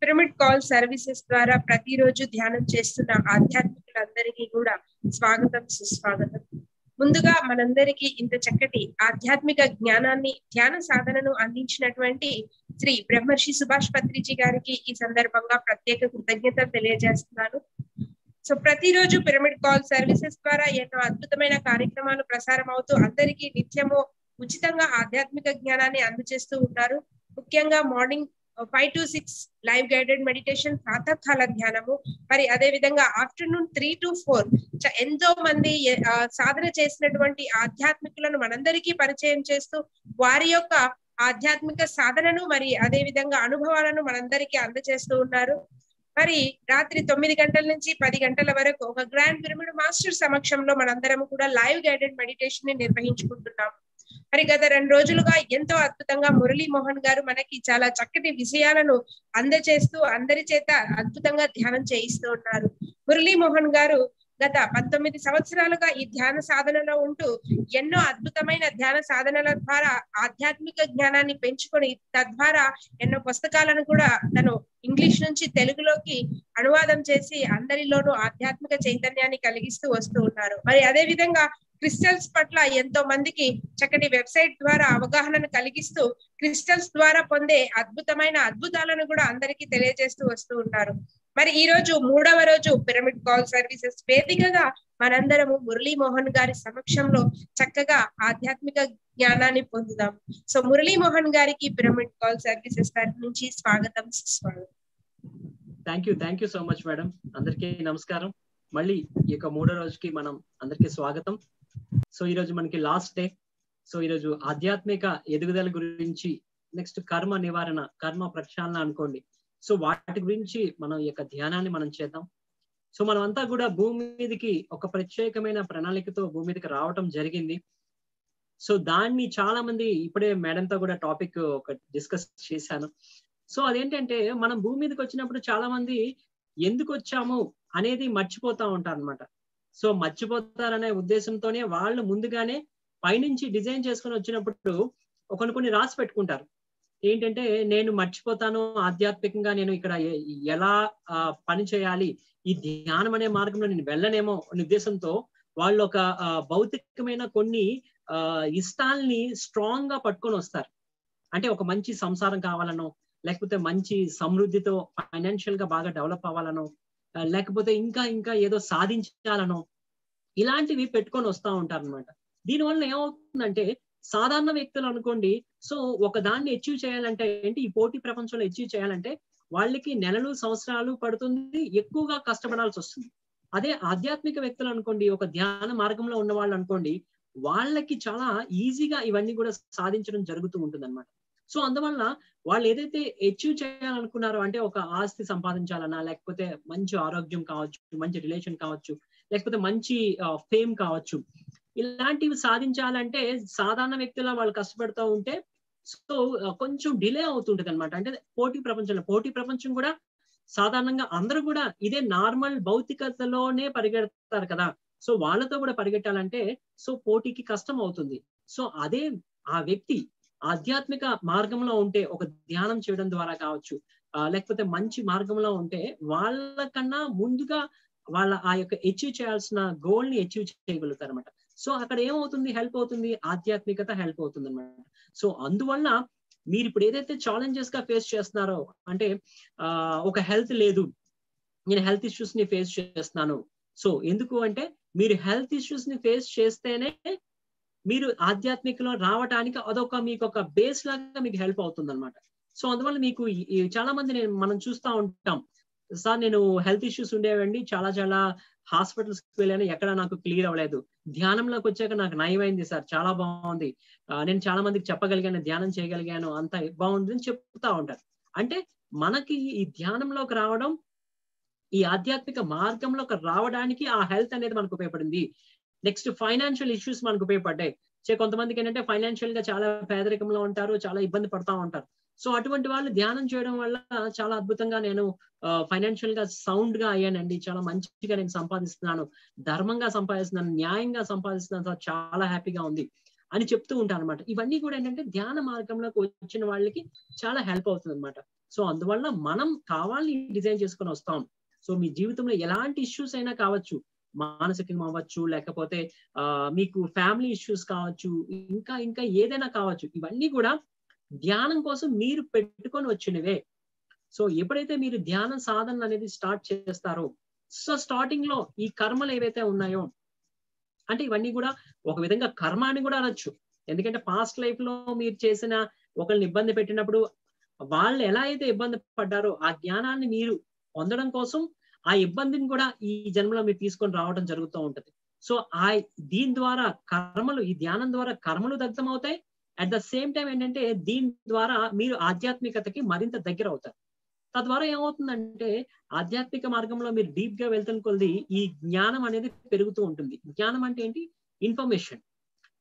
Pyramid call services ద్వారా ప్రతిరోజు ధ్యానం చేస్తున్న ఆధ్యాత్మికులందరికీ కూడా స్వాగతం, సుస్వాగతం. ముందుగా మనందరికీ ఇంత చక్కటి ఆధ్యాత్మిక జ్ఞానాన్ని, ధ్యాన సాధనను అందించినటువంటి శ్రీ బ్రహ్మర్షి సుభాష్ పత్రిజీ గారికి ఈ సందర్భంగా ప్రత్యేక కృతజ్ఞతలు తెలియజేస్తున్నాను. సో ప్రతిరోజు పిరమిడ్ కాల్ సర్వీసెస్ ద్వారా ఎన్నో అద్భుతమైన కార్యక్రమాలు ప్రసారం అవుతూ అందరికీ నిత్యము ఉచితంగా ఆధ్యాత్మిక జ్ఞానాన్ని అందజేస్తూ ఉంటారు. ముఖ్యంగా morning 5 to 6 live guided meditation, ప్రాతకాల ధ్యానము, మరి అదే విధంగా ఆఫ్టర్నూన్ 3 to 4 ఎంతో మంది సాధన చేసినటువంటి ఆధ్యాత్మికులను మనందరికీ పరిచయం చేస్తూ వారి యొక్క ఆధ్యాత్మిక సాధనను మరి అదే విధంగా అనుభవాలను మనందరికీ అందజేస్తూ ఉన్నారు. మరి రాత్రి 9 గంటల నుంచి 10 గంటల వరకు ఒక గ్రాండ్ పిరమిడ్ మాస్టర్ సమక్షంలో మనందరం కూడా లైవ్ గైడెడ్ మెడిటేషన్ ని నిర్వహించుకుంటున్నాం. మరి గత 2 రోజులుగా ఎంతో అద్భుతంగా మురళీ మోహన్ గారు మనకి చాలా చక్కటి విషయాలను అందజేస్తూ అందరి చేత అద్భుతంగా ధ్యానం చేయిస్తూ ఉన్నారు. మురళీ మోహన్ గారు గత 19 సంవత్సరాలుగా ఈ ధ్యాన సాధనలో ఉంటూ ఎన్నో అద్భుతమైన ధ్యాన సాధనల ద్వారా ఆధ్యాత్మిక జ్ఞానాన్ని పెంచుకొని తద్వారా ఎన్నో పుస్తకాలను కూడా తను ఇంగ్లీష్ నుంచి తెలుగులోకి అనువాదం చేసి అందరిలోనూ ఆధ్యాత్మిక చైతన్యాన్ని కలిగిస్తూ వస్తూ ఉన్నారు. మరి అదే విధంగా క్రిస్టల్స్ పట్ల ఎంతో మందికి చక్కటి వెబ్సైట్ ద్వారా అవగాహనను కలిగిస్తూ క్రిస్టల్స్ ద్వారా పొందే అద్భుతమైన అద్భుతాలను కూడా అందరికీ తెలియజేస్తూ వస్తూ ఉంటారు. మరి ఈ రోజు 3వ రోజు పిరమిడ్ కాల్ సర్వీసెస్ వేదికగా మనందరము మురళీ మోహన్ గారి సమక్షంలో చక్కగా ఆధ్యాత్మిక జ్ఞానాన్ని పొందుదాం. సో మురళీ మోహన్ గారికి పిరమిడ్ కాల్ సర్వీసెస్ తరఫు నుంచి స్వాగతం, సుస్వాగతం. Thank you so much madam. అందరికీ నమస్కారం. మళ్ళీ ఈ యొక్క 3వ రోజుకి మనం అందరికీ స్వాగతం. సో ఈ రోజు మనకి లాస్ట్ డే. సో ఈ రోజు ఆధ్యాత్మిక ఎదుగుదల గురించి, నెక్స్ట్ కర్మ నివారణ, కర్మ ప్రక్షాళన అనుకోండి. సో వాటి గురించి మనం ఈ యొక్క ధ్యానాన్ని మనం చేద్దాం. సో మనం అంతా కూడా భూమి మీదకి ఒక ప్రత్యేకమైన ప్రణాళికతో భూమి మీదకి రావటం జరిగింది. సో దాన్ని చాలా మంది, ఇప్పుడే మేడంతో కూడా టాపిక్ ఒక డిస్కస్ చేశాను. సో అదేంటంటే, మనం భూమి మీదకి వచ్చినప్పుడు చాలా మంది ఎందుకు వచ్చాము అనేది మర్చిపోతా ఉంటారు అనమాట. సో మర్చిపోతారనే ఉద్దేశంతోనే వాళ్ళు ముందుగానే పైనుంచి డిజైన్ చేసుకొని వచ్చినప్పుడు కొన్ని రాసి పెట్టుకుంటారు. ఏంటంటే, నేను మర్చిపోతాను ఆధ్యాత్మికంగా, నేను ఇక్కడ ఎలా పని చేయాలి, ఈ ధ్యానం అనే మార్గంలో నేను వెళ్ళనేమో అనే ఉద్దేశంతో వాళ్ళు ఒక భౌతికమైన కొన్ని ఇష్టాల్ని స్ట్రాంగ్ గా పట్టుకొని వస్తారు. అంటే ఒక మంచి సంసారం కావాలనో, లేకపోతే మంచి సమృద్ధితో ఫైనాన్షియల్ గా బాగా డెవలప్ అవ్వాలనో, లేకపోతే ఇంకా ఏదో సాధించాలనో, ఇలాంటివి పెట్టుకొని వస్తూ ఉంటారు అనమాట. దీనివల్ల ఏమవుతుందంటే, సాధారణ వ్యక్తులు అనుకోండి, సో ఒక దాన్ని అచీవ్ చేయాలంటే, ఏంటి ఈ పోటీ ప్రపంచంలో అచీవ్ చేయాలంటే వాళ్ళకి నెలలు, సంవత్సరాలు పడుతుంది, ఎక్కువగా కష్టపడాల్సి వస్తుంది. అదే ఆధ్యాత్మిక వ్యక్తులు అనుకోండి, ఒక ధ్యాన మార్గంలో ఉన్న వాళ్ళు అనుకోండి, వాళ్ళకి చాలా ఈజీగా ఇవన్నీ కూడా సాధించడం జరుగుతూ ఉంటుంది అనమాట. సో అందువల్ల వాళ్ళు ఏదైతే అచీవ్ చేయాలనుకున్నారో, అంటే ఒక ఆస్తి సంపాదించాలన్నా, లేకపోతే మంచి ఆరోగ్యం కావచ్చు, మంచి రిలేషన్ కావచ్చు, లేకపోతే మంచి ఫేమ్ కావచ్చు, ఇలాంటివి సాధించాలంటే సాధారణ వ్యక్తుల వాళ్ళు కష్టపడుతూ ఉంటే సో కొంచెం డిలే అవుతుంటది అనమాట. అంటే పోటీ ప్రపంచం కూడా సాధారణంగా అందరూ కూడా ఇదే నార్మల్ భౌతికతలోనే పరిగెడతారు కదా, సో వాళ్ళతో కూడా పరిగెట్టాలంటే సో పోటీకి కష్టం అవుతుంది. సో అదే ఆ వ్యక్తి ఆధ్యాత్మిక మార్గంలో ఉంటే, ఒక ధ్యానం చేయడం ద్వారా కావచ్చు, లేకపోతే మంచి మార్గంలో ఉంటే వాళ్ళకన్నా ముందుగా వాళ్ళ ఆ యొక్క అచీవ్ చేయాల్సిన గోల్ ని అచీవ్ చేయగలుగుతారు అనమాట. సో అక్కడ ఏమవుతుంది, హెల్ప్ అవుతుంది, ఆధ్యాత్మికత హెల్ప్ అవుతుంది అనమాట. సో అందువల్ల మీరు ఇప్పుడు ఏదైతే ఛాలెంజెస్ గా ఫేస్ చేస్తున్నారో, అంటే ఒక హెల్త్ లేదు, నేను హెల్త్ ఇష్యూస్ ని ఫేస్ చేస్తున్నాను. సో ఎందుకు అంటే, మీరు హెల్త్ ఇష్యూస్ ని ఫేస్ చేస్తేనే మీరు ఆధ్యాత్మికలో రావటానికి అదొక మీకు ఒక బేస్ లాగా మీకు హెల్ప్ అవుతుంది అనమాట. సో అందువల్ల మీకు చాలా మంది మనం చూస్తూ ఉంటాం, సార్ నేను హెల్త్ ఇష్యూస్ ఉండేవండి, చాలా హాస్పిటల్స్ వెళ్ళాను, ఎక్కడ నాకు క్లియర్ అవ్వలేదు, ధ్యానంలోకి వచ్చాక నాకు నయమైంది సార్, చాలా బాగుంది, నేను చాలా మందికి చెప్పగలిగాను, ధ్యానం చేయగలిగాను, అంత బాగుంది అని చెప్తా ఉంటారు. అంటే మనకి ఈ ధ్యానంలోకి రావడం, ఈ ఆధ్యాత్మిక మార్గంలోకి రావడానికి ఆ హెల్త్ అనేది మనకు ఉపయోగపడింది. నెక్స్ట్ ఫైనాన్షియల్ ఇష్యూస్ మనకు ఉపయోగపడ్డాయి. కొంతమందికి ఏంటంటే ఫైనాన్షియల్ గా చాలా పేదరికంలో ఉంటారు, చాలా ఇబ్బంది పడతా ఉంటారు. సో అటువంటి వాళ్ళు ధ్యానం చేయడం వల్ల చాలా అద్భుతంగా నేను ఫైనాన్షియల్ గా సౌండ్ గా అయ్యానండి, చాలా మంచిగా నేను సంపాదిస్తున్నాను, ధర్మంగా సంపాదిస్తున్నాను, న్యాయంగా సంపాదిస్తున్నాను, చాలా హ్యాపీగా ఉంది అని చెప్తూ ఉంటారన్నమాట. ఇవన్నీ కూడా ఏంటంటే ధ్యాన మార్గంలోకి వచ్చిన వాళ్ళకి చాలా హెల్ప్ అవుతుంది అన్నమాట. సో అందువల్ల మనం కావాలని డిజైన్ చేసుకొని వస్తాం. సో మీ జీవితంలో ఎలాంటి ఇష్యూస్ అయినా కావచ్చు, మానసికంగా అవ్వచ్చు, లేకపోతే మీకు ఫ్యామిలీ ఇష్యూస్ కావచ్చు, ఇంకా ఇంకా ఏదైనా కావచ్చు, ఇవన్నీ కూడా ధ్యానం కోసం మీరు పెట్టుకొని వచ్చినవే. సో ఎప్పుడైతే మీరు ధ్యాన సాధన అనేది స్టార్ట్ చేస్తారో, సో స్టార్టింగ్ లో ఈ కర్మలు ఏవైతే ఉన్నాయో, అంటే ఇవన్నీ కూడా ఒక విధంగా కర్మ అని కూడా అనొచ్చు. ఎందుకంటే పాస్ట్ లైఫ్ లో మీరు చేసిన ఒకళ్ళని ఇబ్బంది పెట్టినప్పుడు వాళ్ళు ఎలా అయితే ఇబ్బంది పడ్డారో ఆ జ్ఞానాన్ని మీరు పొందడం కోసం ఆ ఇబ్బందిని కూడా ఈ జన్మలో మీరు తీసుకొని రావడం జరుగుతూ ఉంటది. సో దీని ద్వారా కర్మలు, ఈ ధ్యానం ద్వారా కర్మలు దగ్ధం అవుతాయి. అట్ ద సేమ్ టైం ఏంటంటే దీని ద్వారా మీరు ఆధ్యాత్మికతకి మరింత దగ్గర అవుతారు. తద్వారా ఏమవుతుందంటే ఆధ్యాత్మిక మార్గంలో మీరు డీప్ గా వెళ్తున్న కొలది ఈ జ్ఞానం అనేది పెరుగుతూ ఉంటుంది. జ్ఞానం అంటే ఏంటి? ఇన్ఫర్మేషన్.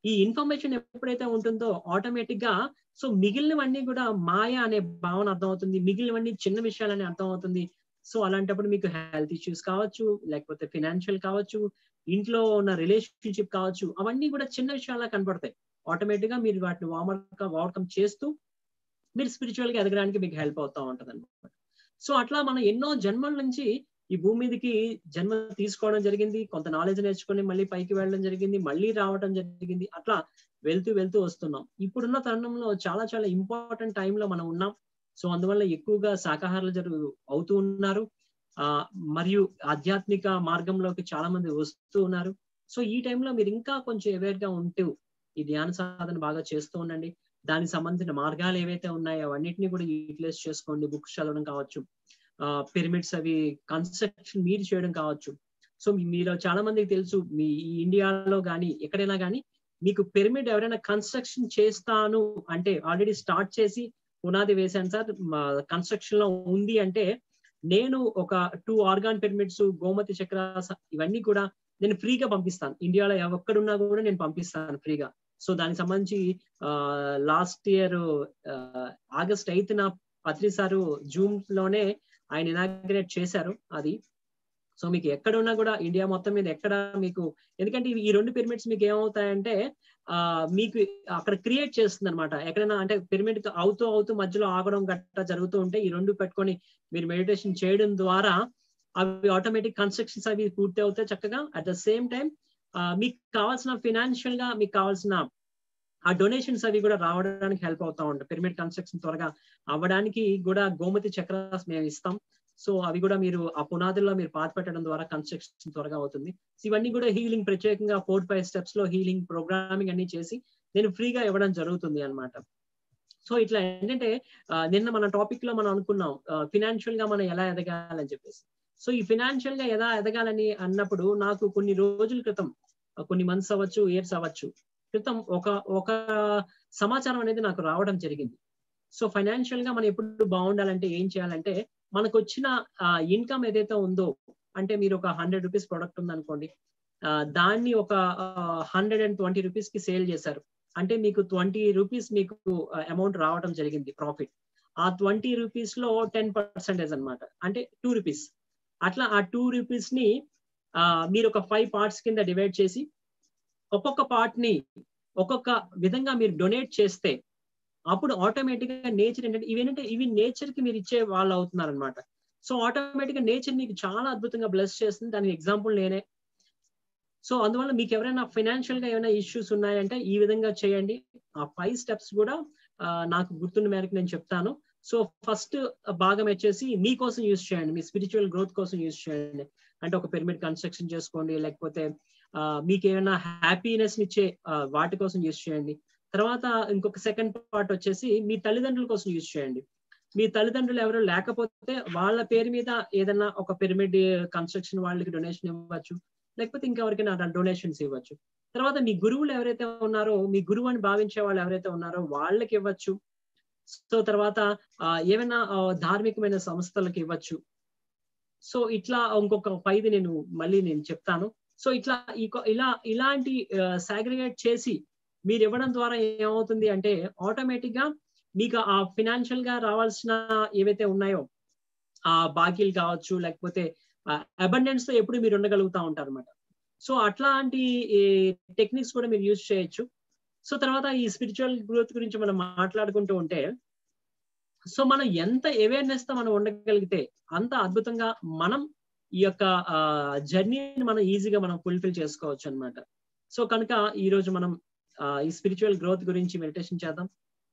ఈ ఇన్ఫర్మేషన్ ఎప్పుడైతే ఉంటుందో ఆటోమేటిక్ గా సో మిగిలినవన్నీ కూడా మాయ అనే భావన అర్థం అవుతుంది, మిగిలినవన్నీ చిన్న విషయాలని అర్థం అవుతుంది. సో అలాంటప్పుడు మీకు హెల్త్ ఇష్యూస్ కావచ్చు, లేకపోతే ఫైనాన్షియల్ కావచ్చు, ఇంట్లో ఉన్న రిలేషన్షిప్ కావచ్చు, అవన్నీ కూడా చిన్న విషయాలా కనపడతాయి. ఆటోమేటిక్ గా మీరు వాటిని ఓవర్కమ్ చేస్తూ మీరు స్పిరిచువల్ గా ఎదగడానికి మీకు హెల్ప్ అవుతా ఉంటది అనమాట. సో అట్లా మనం ఎన్నో జన్మల నుంచి ఈ భూమి మీదకి జన్మ తీసుకోవడం జరిగింది, కొంత నాలెడ్జ్ నేర్చుకొని మళ్ళీ పైకి వెళ్ళడం జరిగింది, మళ్ళీ రావడం జరిగింది. అట్లా వెళ్తూ వెళ్తూ వస్తున్నాం. ఇప్పుడున్న తరుణంలో చాలా చాలా ఇంపార్టెంట్ టైంలో మనం ఉన్నాం. సో అందువల్ల ఎక్కువగా శాకాహారాలు అవుతూ ఉన్నారు, మరియు ఆధ్యాత్మిక మార్గంలోకి చాలా మంది వస్తూ ఉన్నారు. సో ఈ టైంలో మీరు ఇంకా కొంచెం అవేర్ గా ఉంటూ ఈ ధ్యాన సాధన బాగా చేస్తూ ఉండండి. దానికి సంబంధించిన మార్గాలు ఏవైతే ఉన్నాయో అవన్నిటిని కూడా యూటిలైజ్ చేసుకోండి. బుక్స్ చదవడం కావచ్చు, పిరమిడ్స్ అవి కన్స్ట్రక్షన్ మీరు చేయడం కావచ్చు. సో మీరు చాలా మందికి తెలుసు, మీ ఇండియాలో కానీ ఎక్కడైనా కానీ మీకు పిరమిడ్ ఎవరైనా కన్స్ట్రక్షన్ చేస్తాను అంటే, ఆల్రెడీ స్టార్ట్ చేసి పునాది వేశాను సార్, కన్స్ట్రక్షన్ లో ఉంది అంటే, నేను ఒక 2 ఆర్గాన్ పిరమిడ్స్, గోమతి చక్రాస్ ఇవన్నీ కూడా నేను ఫ్రీగా పంపిస్తాను. ఇండియాలో ఎక్కడున్నా కూడా నేను పంపిస్తాను ఫ్రీగా. సో దానికి సంబంధించి last year August 5th Patri sir zoom లోనే ఆయన ఇనాగ్రేట్ చేశారు అది. సో మీకు ఎక్కడున్నా కూడా ఇండియా మొత్తం మీద ఎక్కడ మీకు, ఎందుకంటే ఈ 2 పిరమిడ్స్ మీకు ఏమవుతాయంటే మీకు అక్కడ క్రియేట్ చేస్తుంది అనమాట. ఎక్కడైనా అంటే పిరమిడ్ అవుతూ అవుతూ మధ్యలో ఆగడం గట్రా జరుగుతూ ఉంటే ఈ 2 పెట్టుకొని మీరు మెడిటేషన్ చేయడం ద్వారా అవి ఆటోమేటిక్ కన్స్ట్రక్షన్స్ అవి పూర్తి అవుతాయి చక్కగా. అట్ ద సేమ్ టైం మీకు కావాల్సిన ఫైనాన్షియల్ గా మీకు కావాల్సిన ఆ డొనేషన్స్ అవి కూడా రావడానికి హెల్ప్ అవుతా ఉంటాయి. పిరమిడ్ కన్స్ట్రక్షన్ త్వరగా అవ్వడానికి కూడా గోమతి చక్రాస్ మేము ఇస్తాం. సో అవి కూడా మీరు ఆ పునాదుల్లో మీరు పాత పెట్టడం ద్వారా కన్స్ట్రక్షన్ త్వరగా అవుతుంది. ఇవన్నీ కూడా హీలింగ్ ప్రత్యేకంగా 4-5 స్టెప్స్ లో హీలింగ్ ప్రోగ్రామింగ్ అన్ని చేసి నేను ఫ్రీగా ఇవ్వడం జరుగుతుంది అనమాట. సో ఇట్లా ఏంటంటే నిన్న మన టాపిక్ లో మనం అనుకున్నాం ఫైనాన్షియల్ గా మనం ఎలా ఎదగాలని చెప్పేసి. సో ఈ ఫైనాన్షియల్ గా ఎలా ఎదగాలని అన్నప్పుడు నాకు కొన్ని రోజుల క్రితం, కొన్ని మంత్స్ అవ్వచ్చు, ఇయర్స్ అవ్వచ్చు క్రితం ఒక సమాచారం అనేది నాకు రావడం జరిగింది. సో ఫైనాన్షియల్ గా మనం ఎప్పుడు బాగుండాలంటే ఏం చేయాలంటే, మనకు వచ్చిన ఇన్కమ్ ఏదైతే ఉందో, అంటే మీరు ఒక 100 రూపీస్ ప్రొడక్ట్ ఉందనుకోండి, దాన్ని ఒక 120 రూపీస్ కి సేల్ చేశారు అంటే మీకు 20 రూపీస్ మీకు అమౌంట్ రావడం జరిగింది ప్రాఫిట్. ఆ 20 రూపీస్ లో 10% అనమాట, అంటే 2 రూపీస్. అట్లా ఆ 2 రూపీస్ ని మీరు ఒక 5 పార్ట్స్ కింద డివైడ్ చేసి ఒక్కొక్క పార్ట్ ని ఒక్కొక్క విధంగా మీరు డొనేట్ చేస్తే అప్పుడు ఆటోమేటిక్ గా నేచర్ ఏంటంటే ఇవి నేచర్ కి మీరు ఇచ్చే వాళ్ళు అవుతున్నారు అనమాట. సో ఆటోమేటిక్ గా నేచర్ మీకు చాలా అద్భుతంగా బ్లెస్ చేస్తుంది. దానికి ఎగ్జాంపుల్ నేనే. సో అందువల్ల మీకు ఎవరైనా ఫైనాన్షియల్ గా ఏమైనా ఇష్యూస్ ఉన్నాయంటే ఈ విధంగా చేయండి. ఆ 5 స్టెప్స్ కూడా నాకు గుర్తున్న మేరకు నేను చెప్తాను. సో ఫస్ట్ భాగం వచ్చేసి మీకోసం యూజ్ చేయండి, మీ స్పిరిచువల్ గ్రోత్ కోసం యూజ్ చేయండి. అంటే ఒక పిరమిడ్ కన్స్ట్రక్షన్ చేసుకోండి, లేకపోతే మీకు ఏమైనా హ్యాపీనెస్ ఇచ్చే వాటి కోసం యూజ్ చేయండి. తర్వాత ఇంకొక 2nd పార్ట్ వచ్చేసి మీ తల్లిదండ్రుల కోసం యూజ్ చేయండి. మీ తల్లిదండ్రులు ఎవరు లేకపోతే వాళ్ళ పేరు మీద ఏదైనా ఒక పిరమిడ్ కన్స్ట్రక్షన్ వాళ్ళకి డొనేషన్ ఇవ్వచ్చు, లేకపోతే ఇంకెవరికైనా డొనేషన్స్ ఇవ్వచ్చు. తర్వాత మీ గురువులు ఎవరైతే ఉన్నారో, మీ గురువు అని భావించే వాళ్ళు ఎవరైతే ఉన్నారో వాళ్ళకి ఇవ్వచ్చు. సో తర్వాత ఏమైనా ధార్మికమైన సంస్థలకు ఇవ్వచ్చు. సో ఇట్లా ఇంకొక 5 నేను మళ్ళీ చెప్తాను. సో ఇలాంటి సాగ్రిగేట్ చేసి మీరు ఇవ్వడం ద్వారా ఏమవుతుంది అంటే ఆటోమేటిక్ గా మీకు ఆ ఫైనాన్షియల్ గా రావాల్సిన ఏవైతే ఉన్నాయో ఆ బాకీలు కావచ్చు, లేకపోతే అబండెన్స్ తో ఎప్పుడు మీరు ఉండగలుగుతా ఉంటారు అనమాట. సో అట్లాంటి టెక్నిక్స్ కూడా మీరు యూజ్ చేయొచ్చు. సో తర్వాత ఈ స్పిరిచువల్ గ్రోత్ గురించి మనం మాట్లాడుకుంటూ ఉంటే సో మనం ఎంత అవేర్నెస్ తో మనం ఉండగలిగితే అంత అద్భుతంగా మనం ఈ యొక్క జర్నీని మనం ఈజీగా మనం ఫుల్ఫిల్ చేసుకోవచ్చు అన్నమాట. సో కనుక ఈ రోజు మనం ఈ స్పిరిచువల్ గ్రోత్ గురించి మెడిటేషన్ చేద్దాం.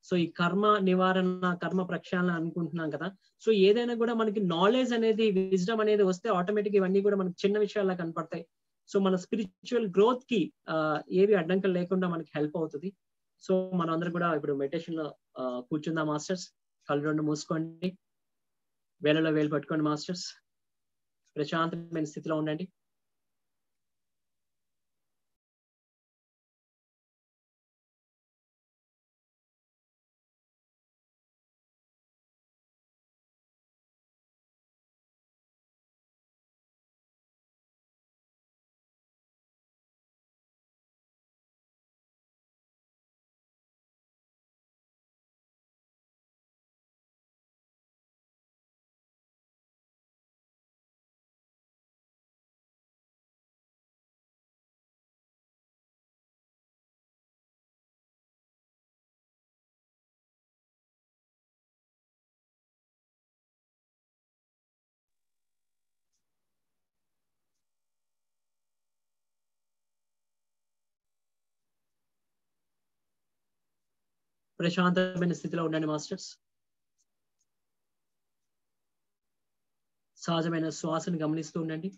సో ఈ కర్మ నివారణ, కర్మ ప్రక్షాళన అనుకుంటున్నాం కదా. సో ఏదైనా కూడా మనకి నాలెడ్జ్ అనేది, విజ్డమ్ అనేది వస్తే ఆటోమేటిక్ ఇవన్నీ కూడా మనకి చిన్న విషయాల్లా కనపడతాయి. సో మన స్పిరిచువల్ గ్రోత్ కి ఏవి అడ్డంకులు లేకుండా మనకి హెల్ప్ అవుతుంది. సో మనం అందరూ కూడా ఇప్పుడు మెడిటేషన్ లో కూర్చుందాం మాస్టర్స్. కళ్ళు రెండు మూసుకోండి, వేలలో వేలు పట్టుకోండి మాస్టర్స్. ప్రశాంతమైన స్థితిలో ఉండండి. ప్రశాంతమైన స్థితిలో ఉండండి మాస్టర్స్. సహజమైన శ్వాసను గమనిస్తూ ఉండండి.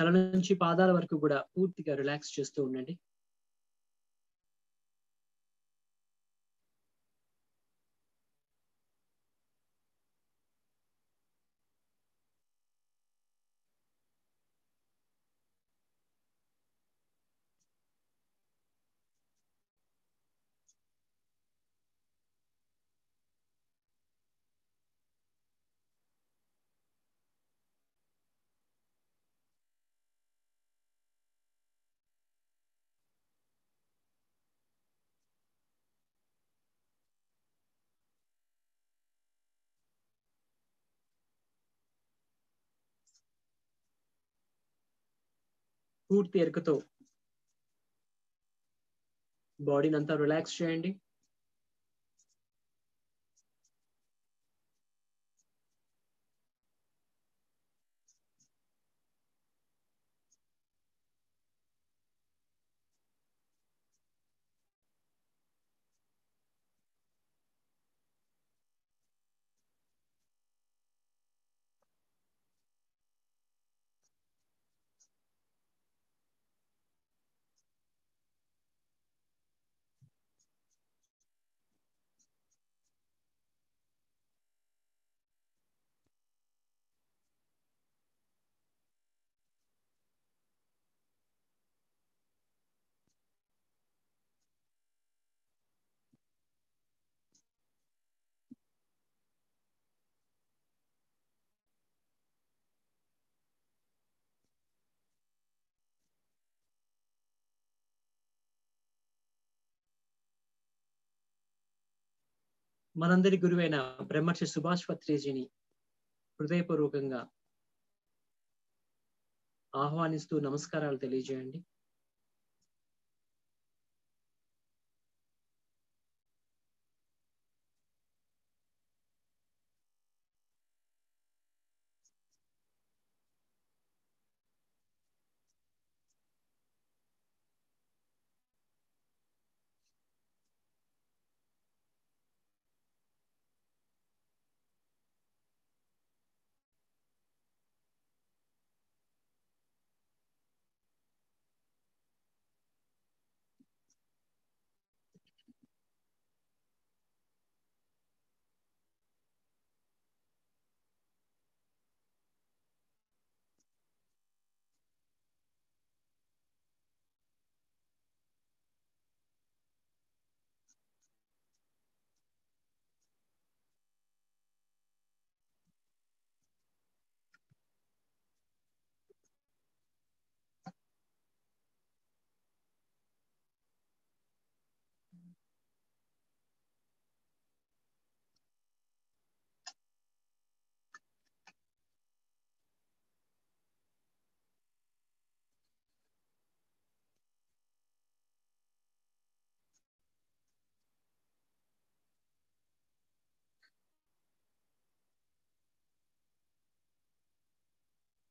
తల నుంచి పాదాల వరకు కూడా పూర్తిగా రిలాక్స్ చేస్తూ ఉండండి. పూర్తి ఎరుకతో బాడీని అంతా రిలాక్స్ చేయండి. మనందరి గురువైన బ్రహ్మర్షి సుభాష్ పత్రిజీని హృదయపూర్వకంగా ఆహ్వానిస్తూ నమస్కారాలు తెలియజేయండి.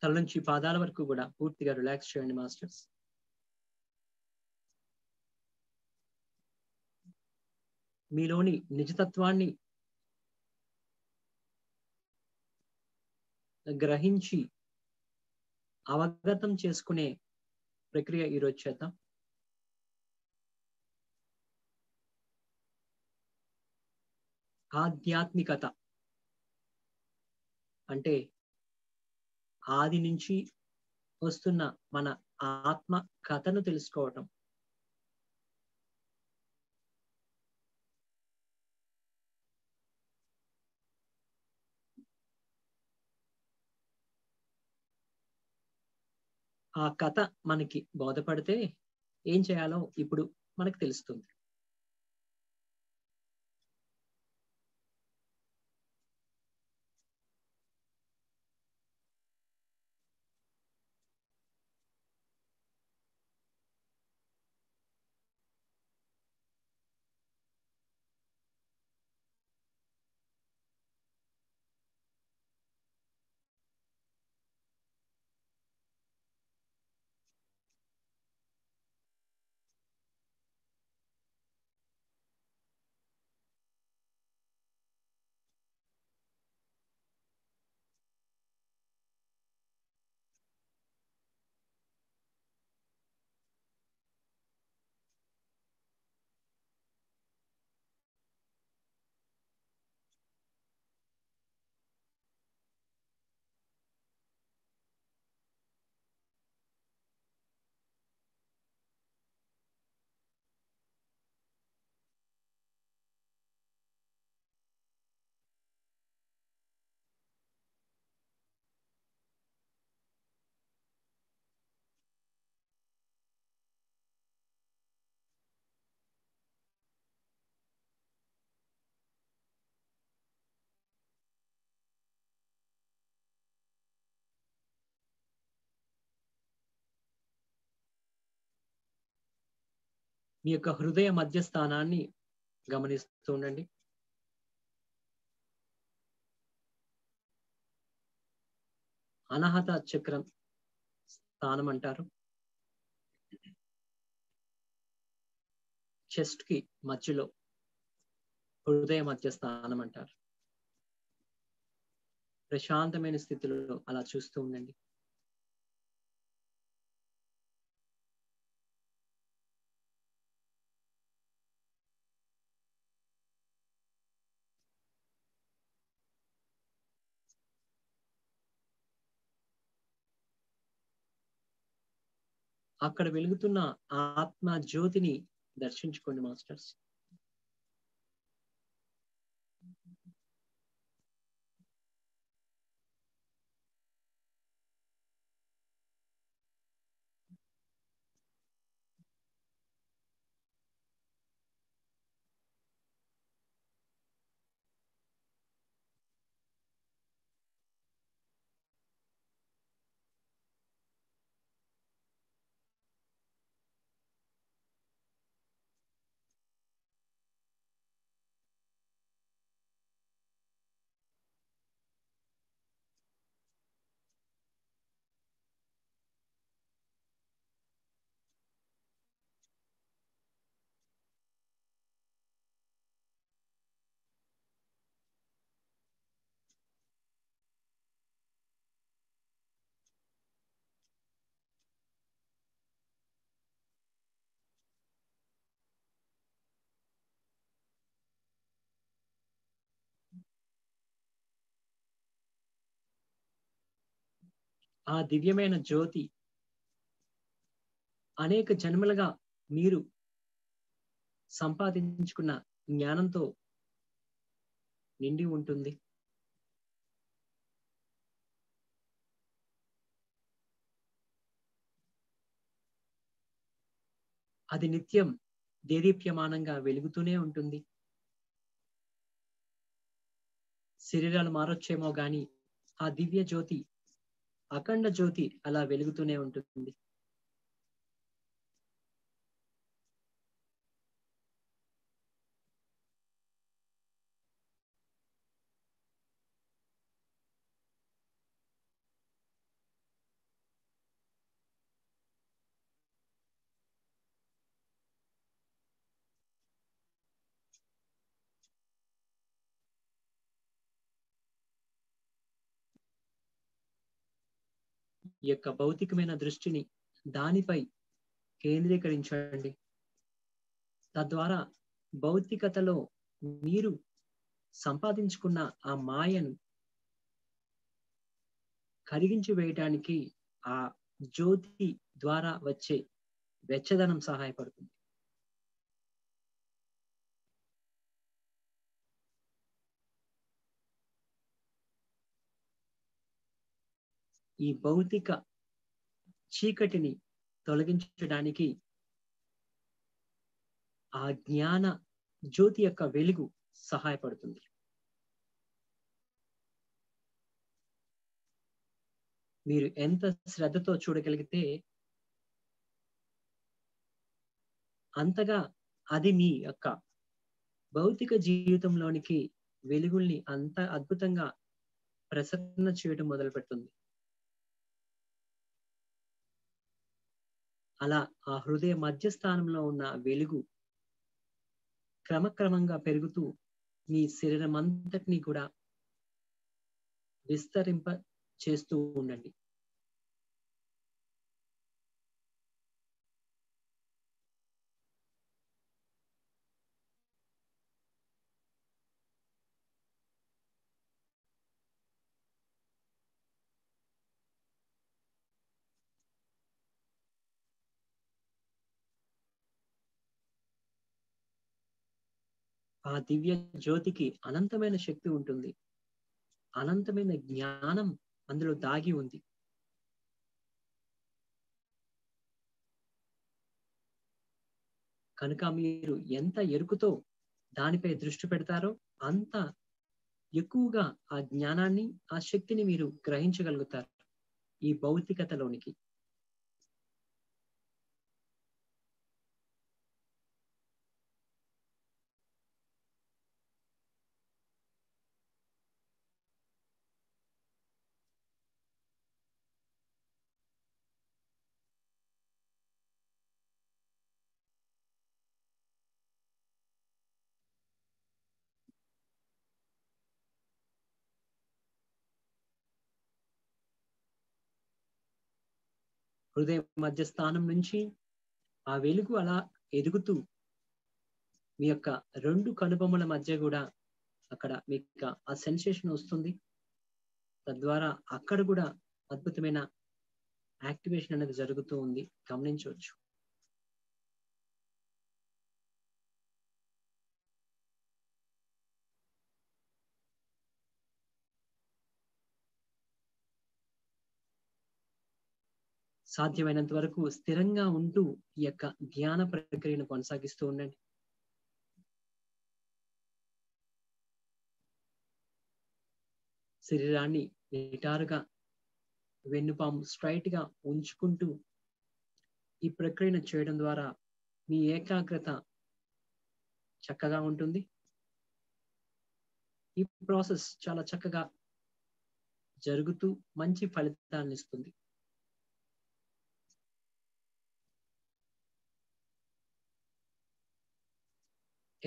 తల నుంచి పాదాల వరకు కూడా పూర్తిగా రిలాక్స్ చేయండి మాస్టర్స్. మీలోని నిజతత్వాన్ని గ్రహించి అవగతం చేసుకునే ప్రక్రియ ఈరోజు చేద్దాం. ఆధ్యాత్మికత అంటే ఆది నుంచి వస్తున్న మన ఆత్మ కథను తెలుసుకోవటం, ఆ కథ మనకి బోధపడితే ఏం చేయాలో ఇప్పుడు మనకు తెలుస్తుంది. మీ యొక్క హృదయ మధ్యస్థానాన్ని గమనిస్తూ ఉండండి. అనాహత చక్రం స్థానం అంటారు. చెస్ట్ కి మధ్యలో హృదయ మధ్యస్థానం అంటారు. ప్రశాంతమైన స్థితిలో అలా చూస్తూ ఉండండి. అక్కడ వెలుగుతున్న ఆత్మ జ్యోతిని దర్శించుకోండి మాస్టర్స్. ఆ దివ్యమైన జ్యోతి అనేక జన్మలుగా మీరు సంపాదించుకున్న జ్ఞానంతో నిండి ఉంటుంది. అది నిత్యం దేదీప్యమానంగా వెలుగుతూనే ఉంటుంది. శరీరాలు మారొచ్చేమో గాని ఆ దివ్య జ్యోతి, అఖండ జ్యోతి అలా వెలుగుతూనే ఉంటుంది. ఈ యొక్క భౌతికమైన దృష్టిని దానిపై కేంద్రీకరించండి. తద్వారా భౌతికతలో మీరు సంపాదించుకున్న ఆ మాయను కరిగించి వేయటానికి ఆ జ్యోతి ద్వారా వచ్చే వెచ్చదనం సహాయపడుతుంది. ఈ భౌతిక చీకటిని తొలగించడానికి ఆ జ్ఞాన జ్యోతి యొక్క వెలుగు సహాయపడుతుంది. మీరు ఎంత శ్రద్ధతో చూడగలిగితే అంతగా అది మీ యొక్క భౌతిక జీవితంలోనికి వెలుగుల్ని అంత అద్భుతంగా ప్రసరణ చేయడం మొదలు పెడుతుంది. అలా ఆ హృదయ మధ్యస్థానంలో ఉన్న వెలుగు క్రమక్రమంగా పెరుగుతూ మీ శరీరం అంతటినీ కూడా విస్తరింప చేస్తూ ఉండండి. ఆ దివ్య జ్యోతికి అనంతమైన శక్తి ఉంటుంది, అనంతమైన జ్ఞానం అందులో దాగి ఉంది. కనుక మీరు ఎంత ఎరుకుతో దానిపై దృష్టి పెడతారో అంత ఎక్కువగా ఆ జ్ఞానాన్ని, ఆ శక్తిని మీరు గ్రహించగలుగుతారు ఈ భౌతికతలోనికి. హృదయ మధ్య స్థానం నుంచి ఆ వెలుగు అలా ఎదుగుతూ మీ యొక్క రెండు కనుబొమ్మల మధ్య కూడా అక్కడ మీకు ఆ సెన్సేషన్ వస్తుంది. తద్వారా అక్కడ కూడా అద్భుతమైన యాక్టివేషన్ అనేది జరుగుతూ ఉంది, గమనించవచ్చు. సాధ్యమైనంత వరకు స్థిరంగా ఉంటూ ఈ యొక్క ధ్యాన ప్రక్రియను కొనసాగిస్తూ ఉండండి. శరీరాన్ని నిటారుగా, వెన్నుపాము స్ట్రైట్ గా ఉంచుకుంటూ ఈ ప్రక్రియను చేయడం ద్వారా మీ ఏకాగ్రత చక్కగా ఉంటుంది. ఈ ప్రాసెస్ చాలా చక్కగా జరుగుతూ మంచి ఫలితాలను ఇస్తుంది.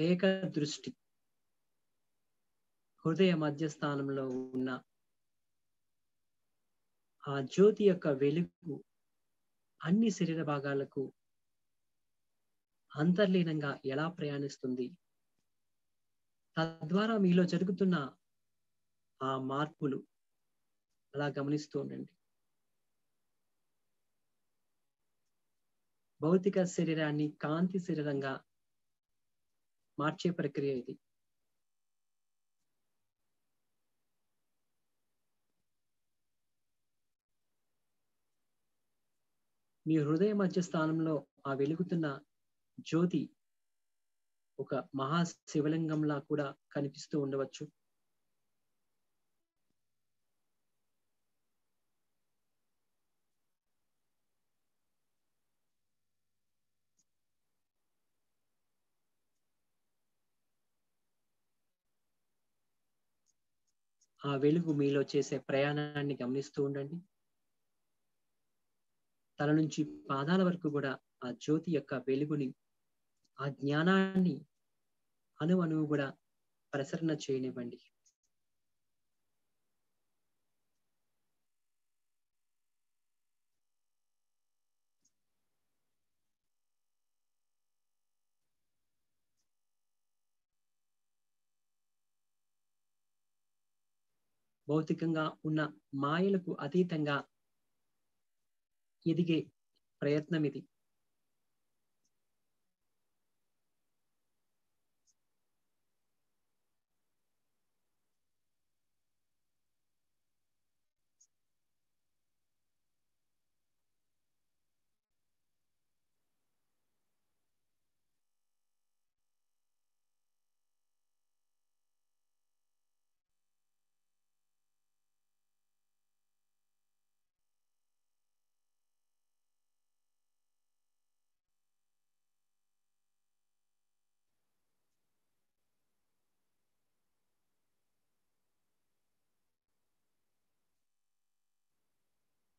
ఏక దృష్టి, హృదయ మధ్యస్థానంలో ఉన్న ఆ జ్యోతి యొక్క వెలుగు అన్ని శరీర భాగాలకు అంతర్లీనంగా ఎలా ప్రయాణిస్తుంది, తద్వారా మీలో జరుగుతున్న ఆ మార్పులు అలా గమనిస్తూ ఉండండి. భౌతిక శరీరాన్ని కాంతి శరీరంగా మార్చే ప్రక్రియ ఇది. మీ హృదయ మధ్య స్థానంలో ఆ వెలుగుతున్న జ్యోతి ఒక మహాశివలింగంలా కూడా కనిపిస్తూ ఉండవచ్చు. ఆ వెలుగు మీలో చేసే ప్రయాణాన్ని గమనిస్తూ ఉండండి. తల నుంచి పాదాల వరకు కూడా ఆ జ్యోతి యొక్క వెలుగుని, ఆ జ్ఞానాన్ని అణువణువు కూడా ప్రసరణ చేయనివ్వండి. భౌతికంగా ఉన్న మాయలకు అతీతంగా ఎదిగే ప్రయత్నం ఇది.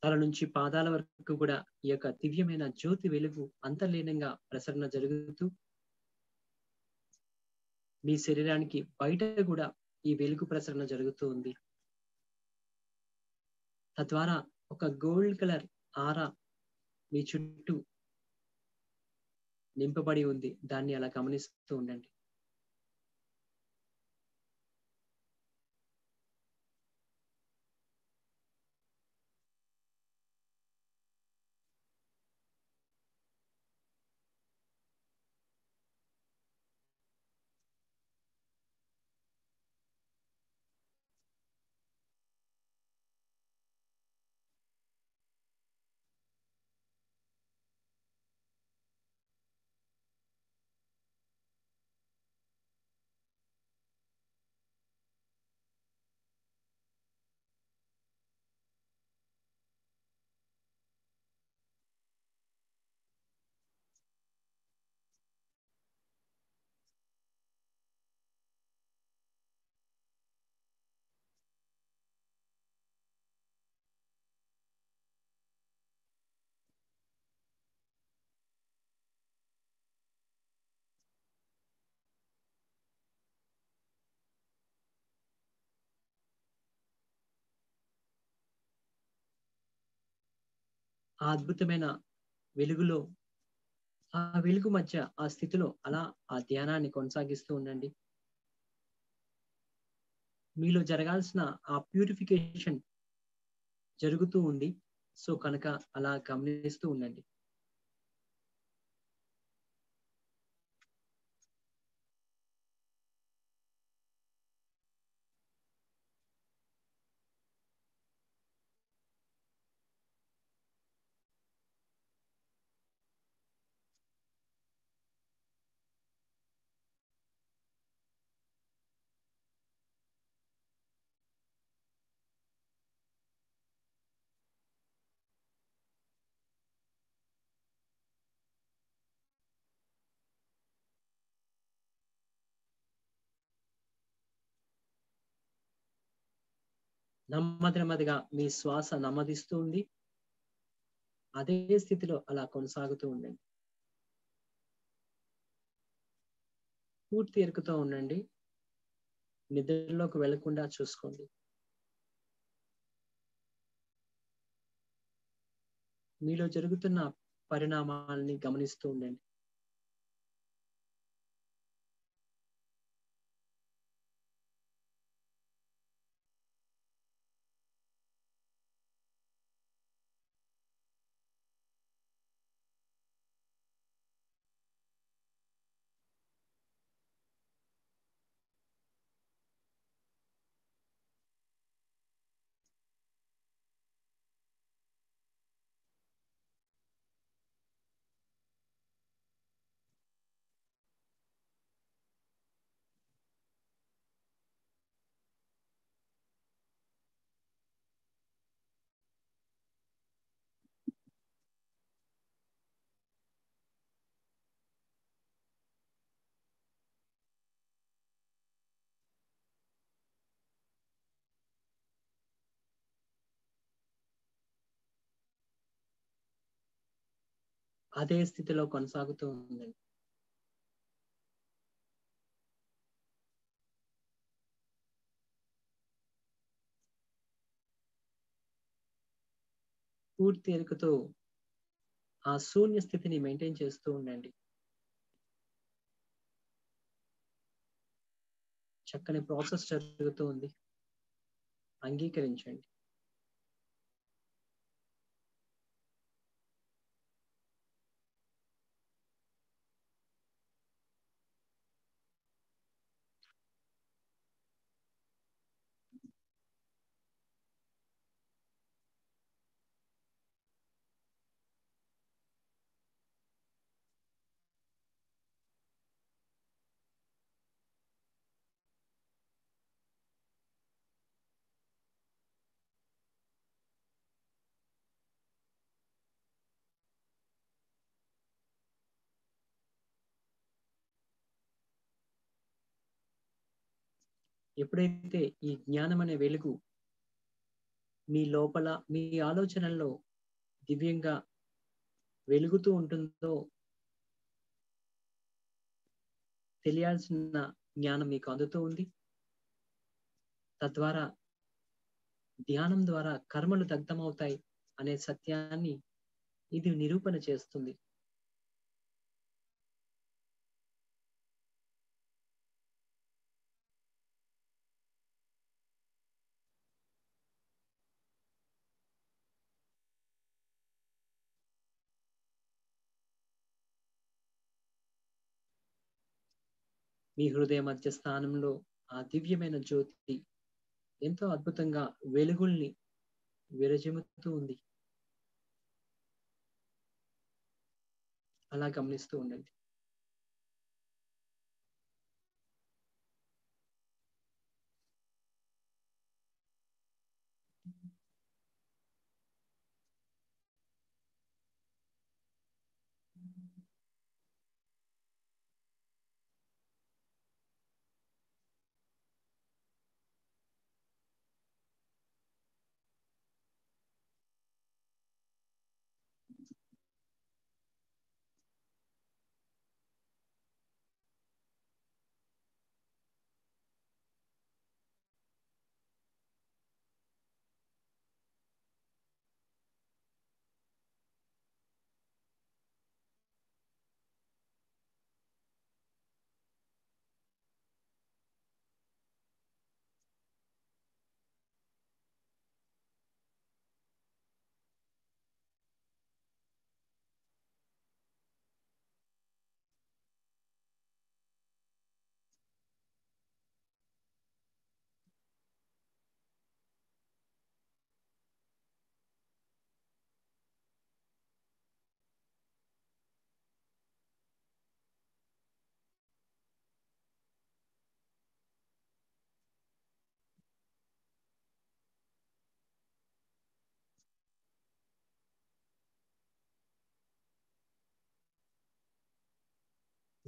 తల నుంచి పాదాల వరకు కూడా ఈ యొక్క దివ్యమైన జ్యోతి వెలుగు అంతర్లీనంగా ప్రసరణ జరుగుతూ మీ శరీరానికి బయట కూడా ఈ వెలుగు ప్రసరణ జరుగుతూ ఉంది. తద్వారా ఒక గోల్డ్ కలర్ ఆరా మీ చుట్టూ నింపబడి ఉంది. దాన్ని అలా గమనిస్తూ ఉండండి. ఆ అద్భుతమైన వెలుగులో, ఆ వెలుగు మధ్య, ఆ స్థితిలో అలా ఆ ధ్యానాన్ని కొనసాగిస్తూ ఉండండి. మీలో జరగాల్సిన ఆ ప్యూరిఫికేషన్ జరుగుతూ ఉంది. సో కనుక అలా గమనిస్తూ ఉండండి. నెమ్మది నెమ్మదిగా మీ శ్వాస నెమ్మదిస్తూ ఉంది. అదే స్థితిలో అలా కొనసాగుతూ ఉండండి. పూర్తి ఎరుకతో ఉండండి. నిద్రలోకి వెళ్లకుండా చూసుకోండి. మీలో జరుగుతున్న పరిణామాలని గమనిస్తూ ఉండండి. అదే స్థితిలో కొనసాగుతూ ఉందండి. పూర్తి ఎరుకతో ఆ శూన్య స్థితిని మెయింటైన్ చేస్తూ ఉండండి. చక్కని ప్రాసెస్ జరుగుతూ ఉంది. అంగీకరించండి. ఎప్పుడైతే ఈ జ్ఞానం అనే వెలుగు మీ లోపల మీ ఆలోచనల్లో దివ్యంగా వెలుగుతూ ఉంటుందో తెలియాల్సిన జ్ఞానం మీకు అందుతూ ఉంది. తద్వారా ధ్యానం ద్వారా కర్మలు దగ్ధమవుతాయి అనే సత్యాన్ని ఇది నిరూపణ చేస్తుంది. మీ హృదయ మధ్య స్థానంలో ఆ దివ్యమైన జ్యోతి ఎంతో అద్భుతంగా వెలుగుల్ని విరజిమ్ముతూ ఉంది. అలా గమనిస్తూ ఉండండి.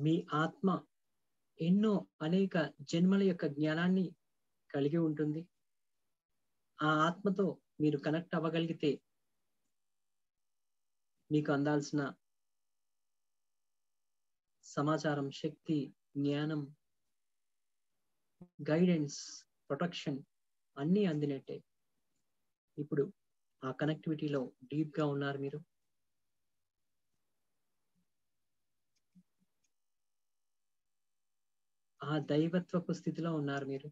మీ ఆత్మ ఎన్నో అనేక జన్మల యొక్క జ్ఞానాన్ని కలిగి ఉంటుంది. ఆ ఆత్మతో మీరు కనెక్ట్ అవ్వగలిగితే మీకు అందాల్సిన సమాచారం, శక్తి, జ్ఞానం, గైడెన్స్, ప్రొటెక్షన్ అన్నీ అందినట్టే. ఇప్పుడు ఆ కనెక్టివిటీలో డీప్గా ఉన్నారు మీరు. ఆ దైవత్వపు స్థితిలో ఉన్నారు మీరు.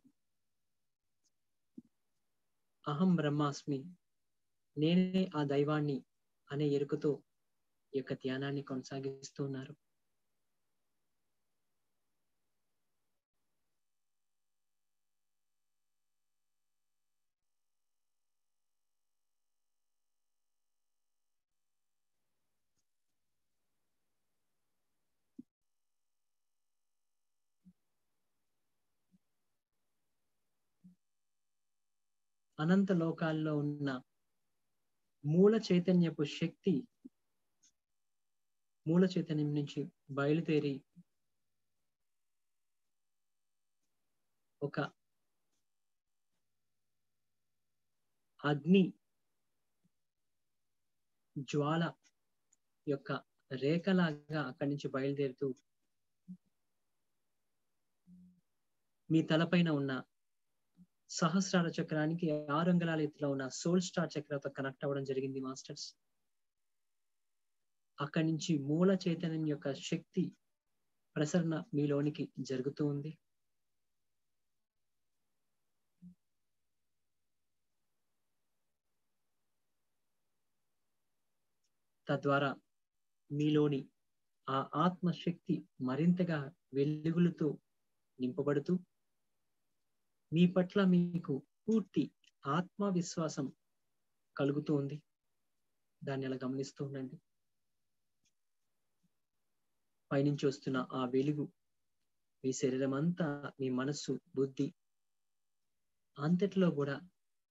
అహం బ్రహ్మాస్మి, నేనే ఆ దైవాన్ని అనే ఎరుకతో ఈ యొక్క ధ్యానాన్ని కొనసాగిస్తూ ఉన్నారు. అనంత లోకాల్లో ఉన్న మూల చైతన్యపు శక్తి మూల చైతన్యం నుంచి బయలుదేరి ఒక అగ్ని జ్వాల యొక్క రేఖలాగా అక్కడి నుంచి బయలుదేరుతూ మీ తలపైన ఉన్న సహస్రార చక్రానికి 6 అంగుళాల ఎత్తులో ఉన్న సోల్ స్టార్ చక్రతో కనెక్ట్ అవ్వడం జరిగింది మాస్టర్స్. అక్కడి నుంచి మూల చైతన్యం యొక్క శక్తి ప్రసరణ మీలోనికి జరుగుతూ ఉంది. తద్వారా మీలోని ఆ ఆత్మశక్తి మరింతగా వెలుగులతో నింపబడుతూ మీ పట్ల మీకు పూర్తి ఆత్మవిశ్వాసం కలుగుతూ ఉంది. దాన్ని అలా గమనిస్తూ ఉండండి. పైనుంచి వస్తున్న ఆ వెలుగు మీ శరీరం అంతా, మీ మనస్సు, బుద్ధి అంతటిలో కూడా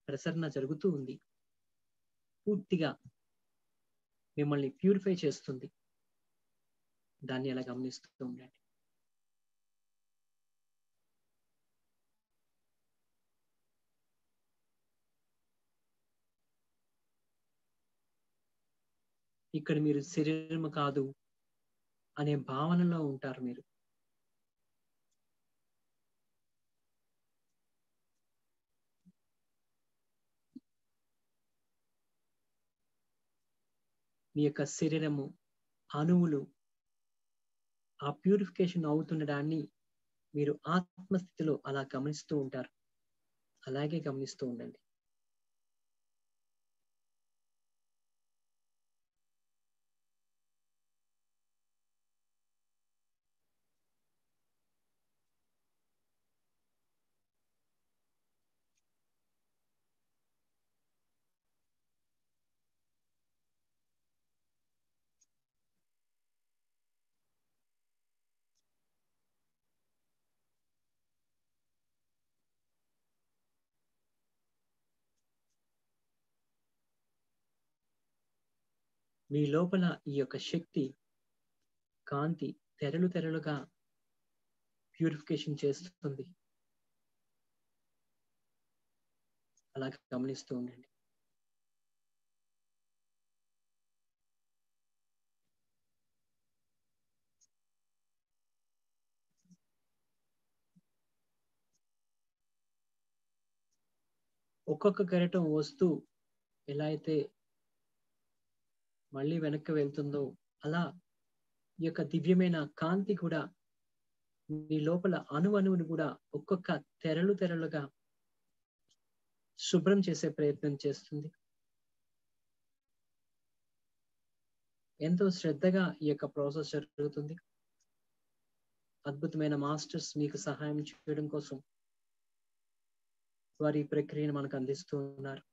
ప్రసరణ జరుగుతూ ఉంది. పూర్తిగా మిమ్మల్ని ప్యూరిఫై చేస్తుంది. దాన్ని అలా గమనిస్తూ ఉండండి. ఇక్కడ మీరు శరీరం కాదు అనే భావనలో ఉంటారు. మీరు మీ యొక్క శరీరము, అణువులు ఆ ప్యూరిఫికేషన్ అవుతుండడాన్ని మీరు ఆత్మస్థితిలో అలా గమనిస్తూ ఉంటారు. అలాగే గమనిస్తూ ఉండండి. మీ లోపల ఈ యొక్క శక్తి, కాంతి తెరలుగా ప్యూరిఫికేషన్ చేస్తుంది. అలా గమనిస్తూ ఉండండి. ఒక్కొక్క కెరటం వస్తూ ఎలా అయితే మళ్ళీ వెనక్కి వెళ్తుందో అలా ఈ యొక్క దివ్యమైన కాంతి కూడా మీ లోపల అణువణువును కూడా ఒక్కొక్క తెరలుగా శుభ్రం చేసే ప్రయత్నం చేస్తుంది. ఎంతో శ్రద్ధగా ఈ యొక్క ప్రాసెస్ జరుగుతుంది. అద్భుతమైన మాస్టర్స్ మీకు సహాయం చేయడం కోసం వారి ప్రక్రియను మనకు అందిస్తూ ఉన్నారు.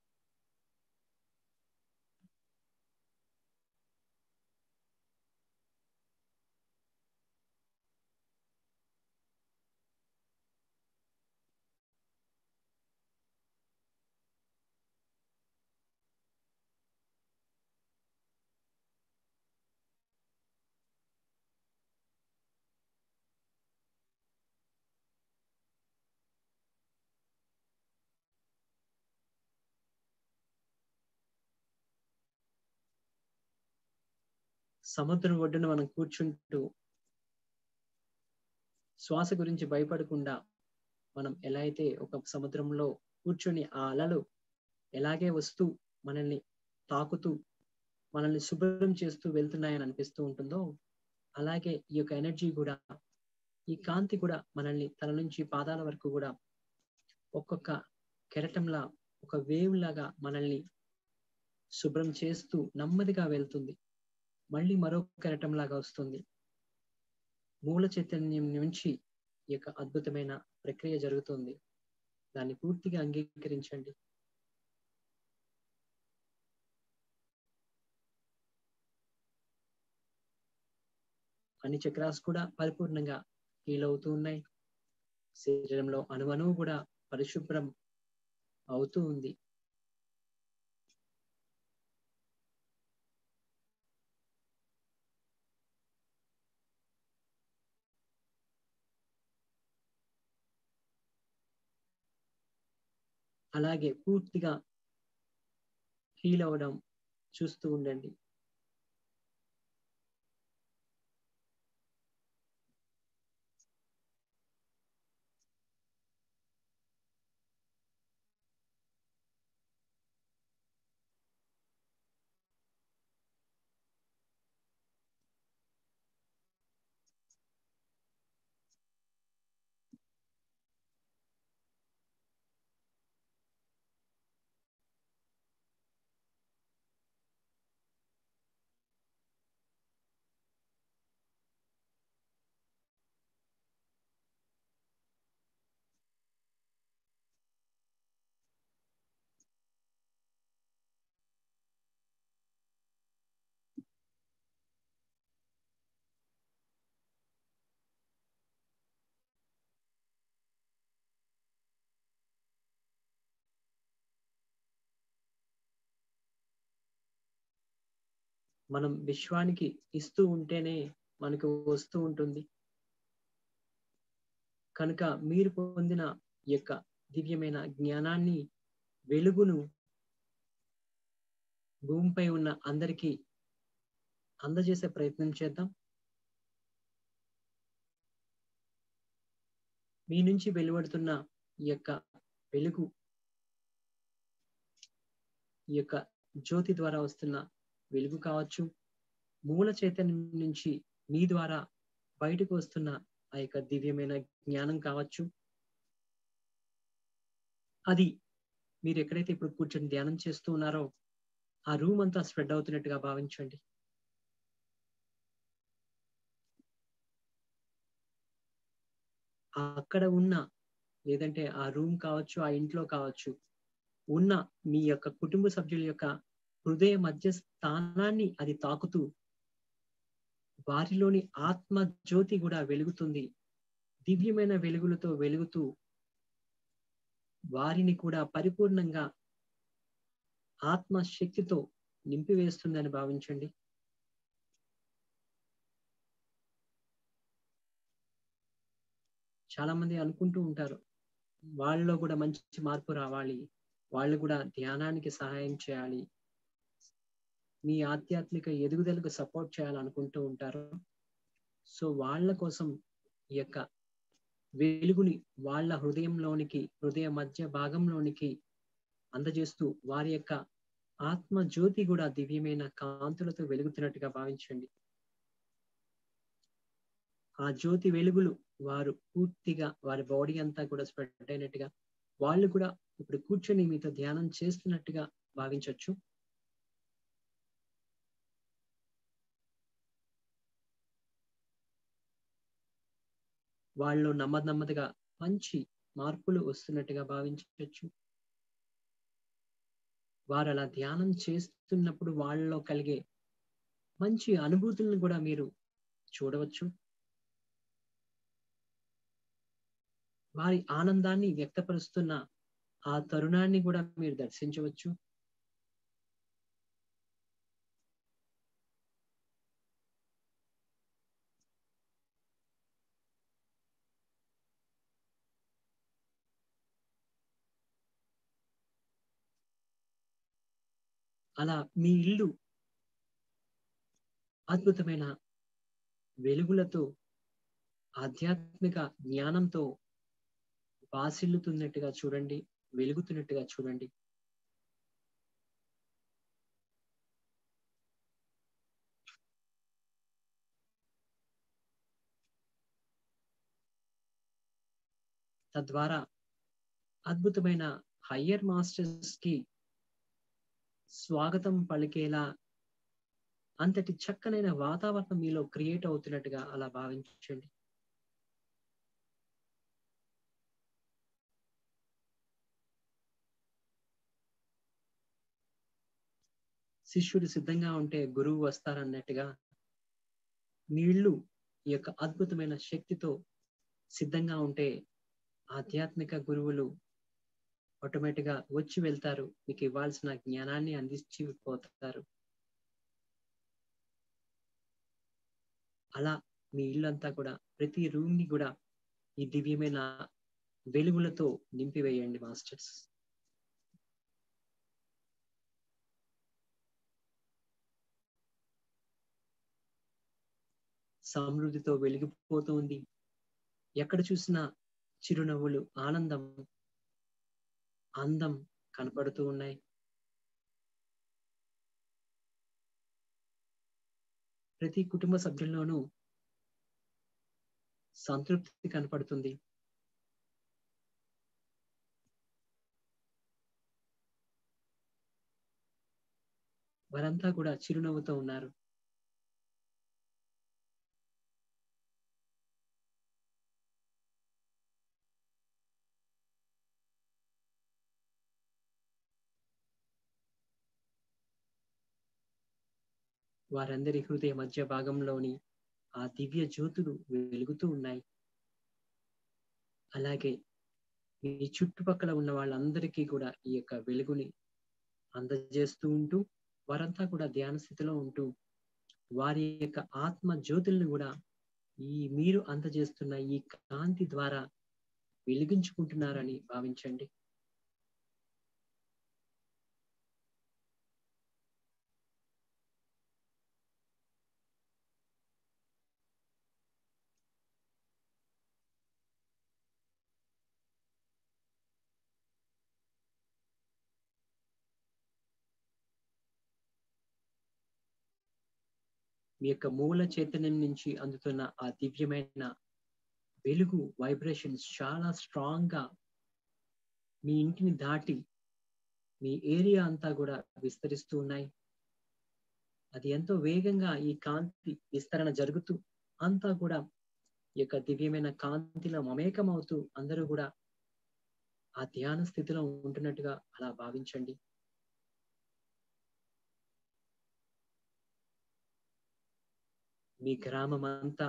సముద్రం ఒడ్డున మనం కూర్చుంటూ శ్వాస గురించి భయపడకుండా మనం ఎలా అయితే ఒక సముద్రంలో కూర్చుని ఆ అలలు ఎలాగే వస్తూ మనల్ని తాకుతూ మనల్ని శుభ్రం చేస్తూ వెళ్తున్నాయని అనిపిస్తూ ఉంటుందో అలాగే ఈ యొక్క ఎనర్జీ కూడా, ఈ కాంతి కూడా మనల్ని తల నుంచి పాదాల వరకు కూడా ఒక్కొక్క కెరటంలా, ఒక వేవ్ లాగా మనల్ని శుభ్రం చేస్తూ నెమ్మదిగా వెళ్తుంది. మళ్ళీ మరో కెరటం లాగా వస్తుంది. మూల చైతన్యం నుంచి ఈ యొక్క అద్భుతమైన ప్రక్రియ జరుగుతుంది. దాన్ని పూర్తిగా అంగీకరించండి. అన్ని చక్రాస్ కూడా పరిపూర్ణంగా హీల్ అవుతూ ఉన్నాయి. శరీరంలో అణువణువు కూడా పరిశుభ్రం అవుతూ ఉంది. అలాగే పూర్తిగా హీల్ అవడం చూస్తూ ఉండండి. మనం విశ్వానికి ఇస్తూ ఉంటేనే మనకు వస్తూ ఉంటుంది. కనుక మీరు పొందిన యొక్క దివ్యమైన జ్ఞానాన్ని, వెలుగును భూమిపై ఉన్న అందరికీ అందజేసే ప్రయత్నం చేద్దాం. మీ నుంచి వెలువడుతున్న ఈ యొక్క వెలుగు, ఈ యొక్క జ్యోతి ద్వారా వస్తున్న వెలుగు కావచ్చు, మూల చైతన్యం నుంచి మీ ద్వారా బయటకు వస్తున్న ఆ యొక్క దివ్యమైన జ్ఞానం కావచ్చు, అది మీరు ఎక్కడైతే ఇప్పుడు కూర్చొని ధ్యానం చేస్తూ ఉన్నారో ఆ రూమ్ అంతా స్ప్రెడ్ అవుతున్నట్టుగా భావించండి. అక్కడ ఉన్న, లేదంటే ఆ రూమ్ కావచ్చు, ఆ ఇంట్లో కావచ్చు ఉన్న మీ యొక్క కుటుంబ సభ్యుల యొక్క హృదయ మధ్య స్థానాన్ని అది తాకుతూ వారిలోని ఆత్మ జ్యోతి కూడా వెలుగుతుంది. దివ్యమైన వెలుగులతో వెలుగుతూ వారిని కూడా పరిపూర్ణంగా ఆత్మశక్తితో నింపివేస్తుందని భావించండి. చాలా మంది అనుకుంటూ ఉంటారు, వాళ్ళలో కూడా మంచి మార్పు రావాలి, వాళ్ళు కూడా ధ్యానానికి సహాయం చేయాలి, మీ ఆధ్యాత్మిక ఎదుగుదలకు సపోర్ట్ చేయాలనుకుంటూ ఉంటారు. సో వాళ్ళ కోసం ఈ యొక్క వెలుగుని వాళ్ళ హృదయంలోనికి, హృదయ మధ్య భాగంలోనికి అందజేస్తూ వారి యొక్క ఆత్మ జ్యోతి కూడా దివ్యమైన కాంతులతో వెలుగుతున్నట్టుగా భావించండి. ఆ జ్యోతి వెలుగులు వారు పూర్తిగా వారి బాడీ అంతా కూడా స్ప్రెడ్ అయినట్టుగా, వాళ్ళు కూడా ఇప్పుడు కూర్చొని మీతో ధ్యానం చేస్తున్నట్టుగా భావించవచ్చు. వాళ్ళు నెమ్మదిగా మంచి మార్పులు వస్తున్నట్టుగా భావించవచ్చు. వారు అలా ధ్యానం చేస్తున్నప్పుడు వాళ్ళలో కలిగే మంచి అనుభూతులను కూడా మీరు చూడవచ్చు. వారి ఆనందాన్ని వ్యక్తపరుస్తున్న ఆ తరుణాన్ని కూడా మీరు దర్శించవచ్చు. అలా మీ ఇల్లు అద్భుతమైన వెలుగులతో, ఆధ్యాత్మిక జ్ఞానంతో వాసిల్లుతున్నట్టుగా చూడండి, వెలుగుతున్నట్టుగా చూడండి. తద్వారా అద్భుతమైన హయ్యర్ మాస్టర్స్ కి స్వాగతం పలికేలా అంతటి చక్కనైన వాతావరణం మీలో క్రియేట్ అవుతున్నట్టుగా అలా భావించండి. శిష్యుడు సిద్ధంగా ఉంటే గురువు వస్తారన్నట్టుగా నీళ్లు ఈ యొక్క అద్భుతమైన శక్తితో సిద్ధంగా ఉంటే ఆధ్యాత్మిక గురువులు ఆటోమేటిక్గా వచ్చి వెళ్తారు, మీకు ఇవ్వాల్సిన జ్ఞానాన్ని అందించి పోతారు. అలా మీ ఇల్లంతా కూడా, ప్రతి రూమ్ ని కూడా ఈ దివ్యమైన వెలుగులతో నింపివేయండి మాస్టర్స్. సమృద్ధితో వెలిగిపోతూ ఉంది, ఎక్కడ చూసినా చిరునవ్వులు, ఆనందం, అందం కనపడుతూ ఉన్నాయి. ప్రతి కుటుంబ సభ్యుల్లోనూ సంతృప్తి కనపడుతుంది. వారంతా కూడా చిరునవ్వుతో ఉన్నారు. వారందరి హృదయ మధ్య భాగంలోని ఆ దివ్య జ్యోతులు వెలుగుతూ ఉన్నాయి. అలాగే ఈ చుట్టుపక్కల ఉన్న వాళ్ళందరికీ కూడా ఈ యొక్క వెలుగుని అందజేస్తూ ఉంటూ వారంతా కూడా ధ్యాన స్థితిలో ఉంటూ వారి యొక్క ఆత్మ జ్యోతులను కూడా ఈ మీరు అందజేస్తున్న ఈ కాంతి ద్వారా వెలిగించుకుంటున్నారని భావించండి. మీ యొక్క మూల చైతన్యం నుంచి అందుతున్న ఆ దివ్యమైన వెలుగు వైబ్రేషన్స్ చాలా స్ట్రాంగ్ గా మీ ఇంటిని దాటి మీ ఏరియా అంతా కూడా విస్తరిస్తూ ఉన్నాయి. అది ఎంతో వేగంగా ఈ కాంతి విస్తరణ జరుగుతూ అంతా కూడా ఈ యొక్క దివ్యమైన కాంతిలో మమేకం అవుతూ అందరూ కూడా ఆ ధ్యాన స్థితిలో ఉంటున్నట్టుగా అలా భావించండి. మీ గ్రామం అంతా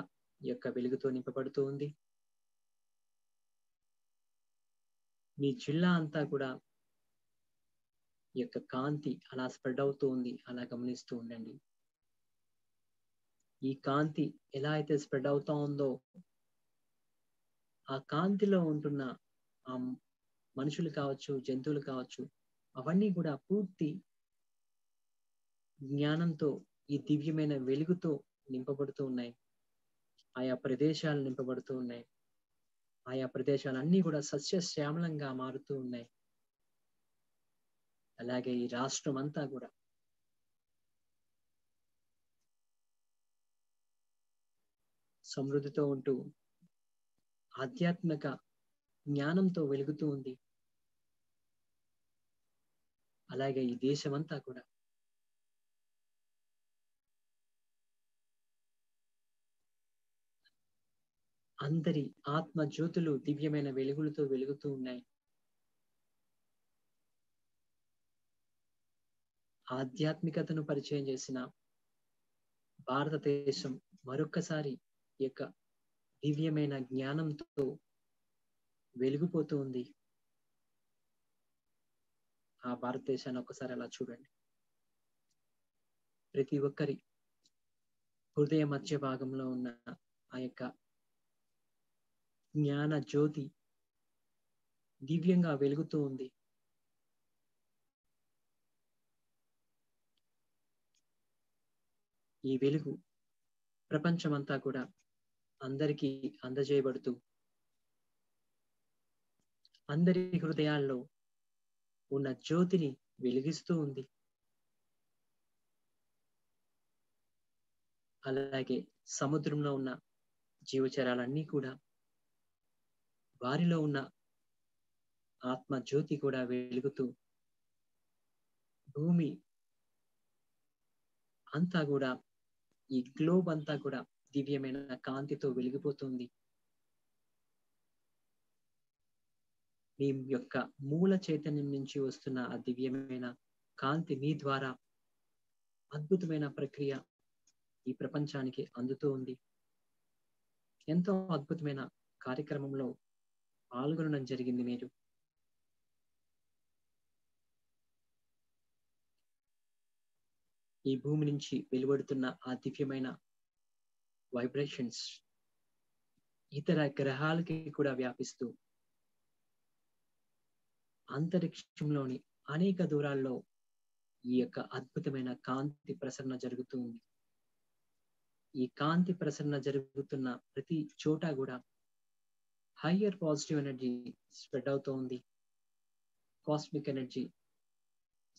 యొక్క వెలుగుతో నింపబడుతూ ఉంది. మీ జిల్లా అంతా కూడా యొక్క కాంతి అలా స్ప్రెడ్ అవుతూ ఉంది. అలా గమనిస్తూ ఉండండి. ఈ కాంతి ఎలా అయితే స్ప్రెడ్ అవుతా ఉందో ఆ కాంతిలో ఉంటున్న ఆ మనుషులు కావచ్చు, జంతువులు కావచ్చు, అవన్నీ కూడా పూర్తి జ్ఞానంతో ఈ దివ్యమైన వెలుగుతో నింపబడుతూ ఉన్నాయి. ఆయా ప్రదేశాలు నింపబడుతూ ఉన్నాయి. ఆయా ప్రదేశాలన్నీ కూడా సస్యశ్యామలంగా మారుతూ ఉన్నాయి. అలాగే ఈ రాష్ట్రం అంతా కూడా సమృద్ధితో ఉంటూ ఆధ్యాత్మిక జ్ఞానంతో వెలుగుతూ ఉంది. అలాగే ఈ దేశమంతా కూడా అందరి ఆత్మ జ్యోతులు దివ్యమైన వెలుగులతో వెలుగుతూ ఉన్నాయి. ఆధ్యాత్మికతను పరిచయం చేసిన భారతదేశం మరొక్కసారి యొక్క దివ్యమైన జ్ఞానంతో వెలిగిపోతూ ఉంది. ఆ భారతదేశాన్ని ఒకసారి అలా చూడండి. ప్రతి ఒక్కరి హృదయ మధ్య భాగంలో ఉన్న ఆ యొక్క జ్ఞాన జ్యోతి దివ్యంగా వెలుగుతూ ఉంది. ఈ వెలుగు ప్రపంచమంతా కూడా అందరికీ అందజేయబడుతూ అందరి హృదయాల్లో ఉన్న జ్యోతిని వెలిగిస్తూ ఉంది. అలాగే సముద్రంలో ఉన్న జీవచరాలన్నీ కూడా వారిలో ఉన్న ఆత్మ జ్యోతి కూడా వెలుగుతూ భూమి అంతా కూడా ఈ గ్లోబ్ అంతా కూడా దివ్యమైన కాంతితో వెలిగిపోతుంది. మీ యొక్క మూల చైతన్యం నుంచి వస్తున్న ఆ దివ్యమైన కాంతి మీ ద్వారా అద్భుతమైన ప్రక్రియ ఈ ప్రపంచానికి అందుతూ ఉంది. ఎంతో అద్భుతమైన కార్యక్రమంలో పాల్గొనడం జరిగింది. మీరు ఈ భూమి నుంచి వెలువడుతున్న ఆ దివ్యమైన వైబ్రేషన్స్ ఇతర గ్రహాలకి కూడా వ్యాపిస్తూ అంతరిక్షంలోని అనేక దూరాల్లో ఈ యొక్క అద్భుతమైన కాంతి ప్రసరణ జరుగుతుంది. ఈ కాంతి ప్రసరణ జరుగుతున్న ప్రతి చోట కూడా హయ్యర్ పాజిటివ్ ఎనర్జీ స్ప్రెడ్ అవుతూ ఉంది. కాస్మిక్ ఎనర్జీ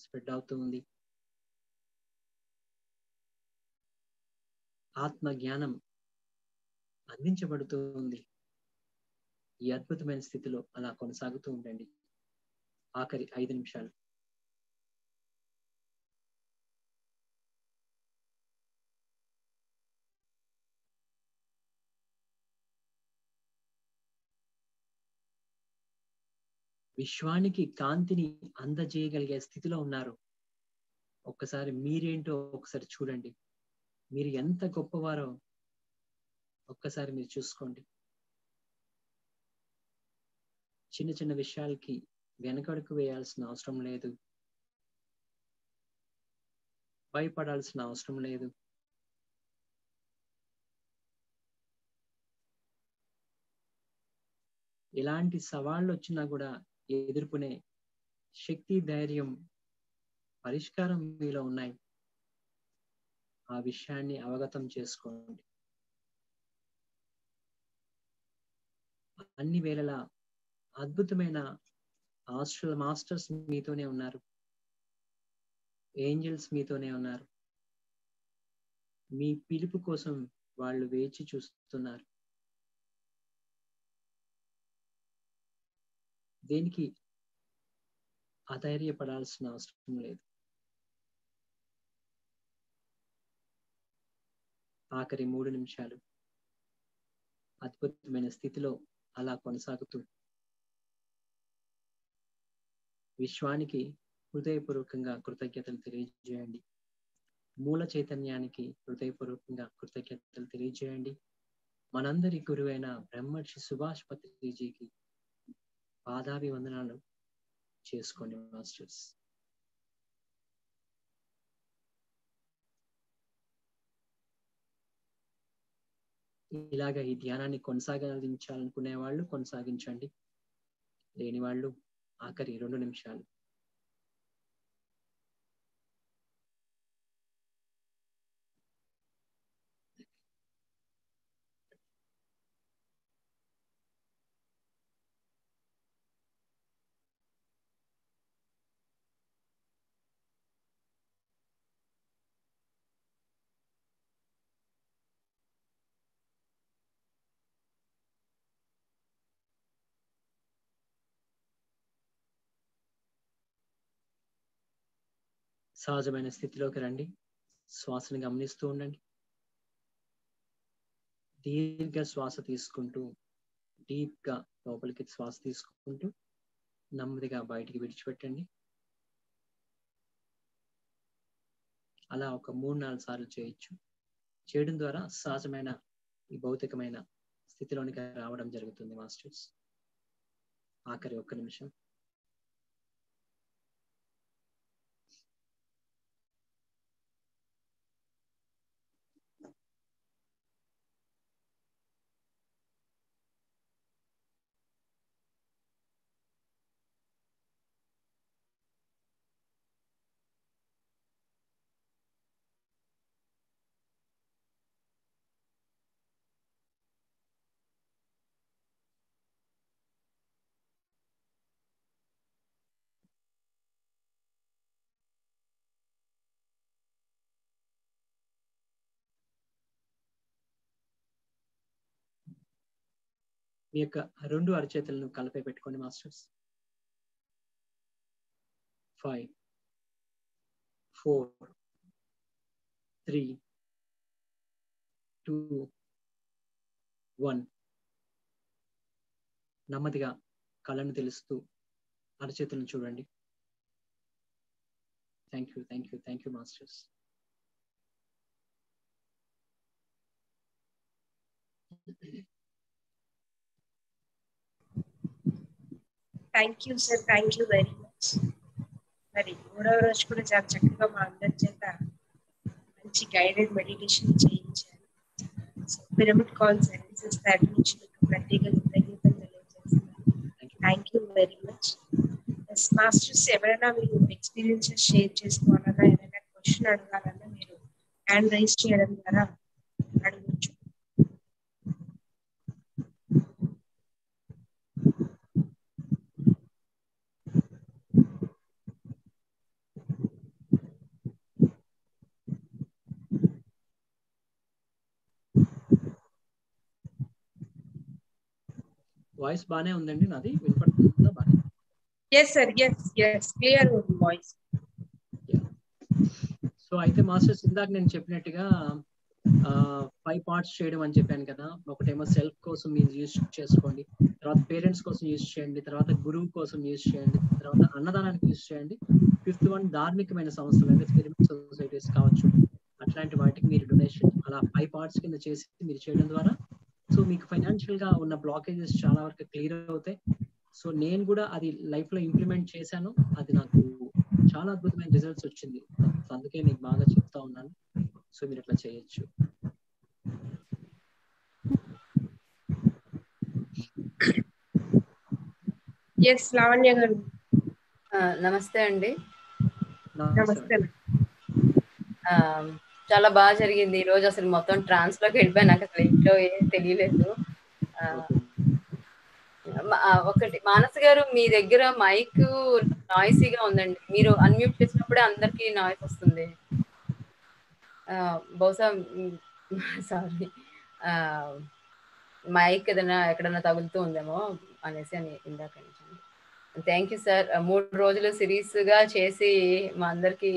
స్ప్రెడ్ అవుతూ ఉంది. ఆత్మ జ్ఞానం అందించబడుతూ ఉంది. ఈ అద్భుతమైన స్థితిలో అలా కొనసాగుతూ ఉండండి. ఆఖరి 5 నిమిషాలు. విశ్వానికి కాంతిని అందజేయగలిగే స్థితిలో ఉన్నారు. ఒక్కసారి మీరేంటో ఒకసారి చూడండి. మీరు ఎంత గొప్పవారో ఒక్కసారి మీరు చూసుకోండి. చిన్న చిన్న విషయాలకి వెనకడుకు వేయాల్సిన అవసరం లేదు. భయపడాల్సిన అవసరం లేదు. ఎలాంటి సవాళ్ళు వచ్చినా కూడా ఎదుర్కొనే శక్తి, ధైర్యం, పరిష్కారం మీలో ఉన్నాయి. ఆ విషయాన్ని అవగతం చేసుకోండి. అన్ని వేళలా అద్భుతమైన ఆస్ట్రల్ మాస్టర్స్ మీతోనే ఉన్నారు, ఏంజల్స్ మీతోనే ఉన్నారు, మీ పిలుపు కోసం వాళ్ళు వేచి చూస్తున్నారు. దేనికి అధైర్యపడాల్సిన అవసరం లేదు. ఆఖరి 3 నిమిషాలు అద్భుతమైన స్థితిలో అలా కొనసాగుతూ విశ్వానికి హృదయపూర్వకంగా కృతజ్ఞతలు తెలియజేయండి. మూల చైతన్యానికి హృదయపూర్వకంగా కృతజ్ఞతలు తెలియజేయండి. మనందరి గురువైన బ్రహ్మర్షి సుభాష్ పత్రిజీకి పాదాభివందనాలు చేసుకోండి మాస్టర్స్. ఇలాగ ఈ ధ్యానాన్ని కొనసాగించాలనుకునే వాళ్ళు కొనసాగించండి, లేని వాళ్ళు ఆఖరి 2 నిమిషాలు సహజమైన స్థితిలోకి రండి. శ్వాసను గమనిస్తూ ఉండండి. దీర్ఘ శ్వాస తీసుకుంటూ డీప్ గా లోపలికి శ్వాస తీసుకుంటూ నెమ్మదిగా బయటికి విడిచిపెట్టండి. అలా ఒక 3-4 సార్లు చేయొచ్చు. చేయడం ద్వారా సహజమైన ఈ భౌతికమైన స్థితిలోనికి రావడం జరుగుతుంది మాస్టర్స్. ఆఖరి 1 నిమిషం మీ యొక్క 2 అరచేతులను కలిపే పెట్టుకోండి మాస్టర్స్. 5, 4, 3, 2, 1 నెమ్మదిగా కళ్ళను తెలుస్తూ అరచేతులను చూడండి. Thank you, thank you, thank you masters. Thank you sir, thank you very much. మరి 3వ రోజు కూడా చాలా చక్కగా మా అందరి చేత మంచి గైడెడ్ మెడిటేషన్ చేయించారు. సో పిరమిడ్ కాల్ సర్వీసెస్ తరఫు నుంచి మీకు ప్రత్యేక కృతజ్ఞతలు తెలియజేస్తున్నాను. Thank you very much. Masters, ఎవరైనా మీరు ఎక్స్పీరియన్సెస్ షేర్ చేసుకోవాలన్నా, ఏదైనా క్వశ్చన్ అడగాలన్నా మీరు హ్యాండ్ రైజ్ చేయడం ద్వారా అడగచ్చు. వాయిస్ బానే ఉందండి, నాది వినపడుతుందా బానే? yes sir, yes yes, clear voice. So అయితే మాస్టర్స్, ఇందాక నేను చెప్పినట్టుగా 5 పార్ట్స్ చేయడం అని చెప్పాను కదా. ఒకటేమో సెల్ఫ్ కోసం మీరు యూజ్ చేసుకోండి, తర్వాత పేరెంట్స్ కోసం యూజ్ చేయండి, తర్వాత గురువు కోసం యూజ్ చేయండి, తర్వాత అన్నదానానికి యూజ్ చేయండి. 5th 1 ధార్మికమైన సంస్థలు అంటే పిరమిడ్ సొసైటీస్ కావచ్చు, అట్లాంటి వాటికి మీరు డొనేషన్ అలా 5 పార్ట్స్ కింద చేసి మీరు చేయడం ద్వారా సో మీకు ఫైనాన్షియల్ గా ఉన్న బ్లాకేజెస్ చాలా వరకు క్లియర్ అవుతాయి. సో నేను కూడా అది లైఫ్ లో ఇంప్లిమెంట్ చేశాను, అది నాకు చాలా అద్భుతమైన రిజల్ట్స్ వచ్చింది, అందుకే మీకు బాగా చెప్తా ఉన్నాను. సో మీరు అట్లా చేయొచ్చు. Yes, Lavanya Garu. Namaste Andi. Namaste. Chala baga jarigindi ee roju asalu mottham trance loki vellipoyanu naaku asalu intlo teliyaledu. ఒకటి మానస గారు మీ దగ్గర మైక్ నాయిసీగా ఉందండి, మీరు అన్మ్యూట్ చేసినప్పుడే అందరికి నాయిస్ వస్తుంది. బహుశా సారీ మైక్ ఎక్కడన్నా తగులుతూ ఉందేమో అనేసి అని ఇందాక. థ్యాంక్ యూ సార్, 3 రోజులు సిరీస్గా చేసి మా అందరికి,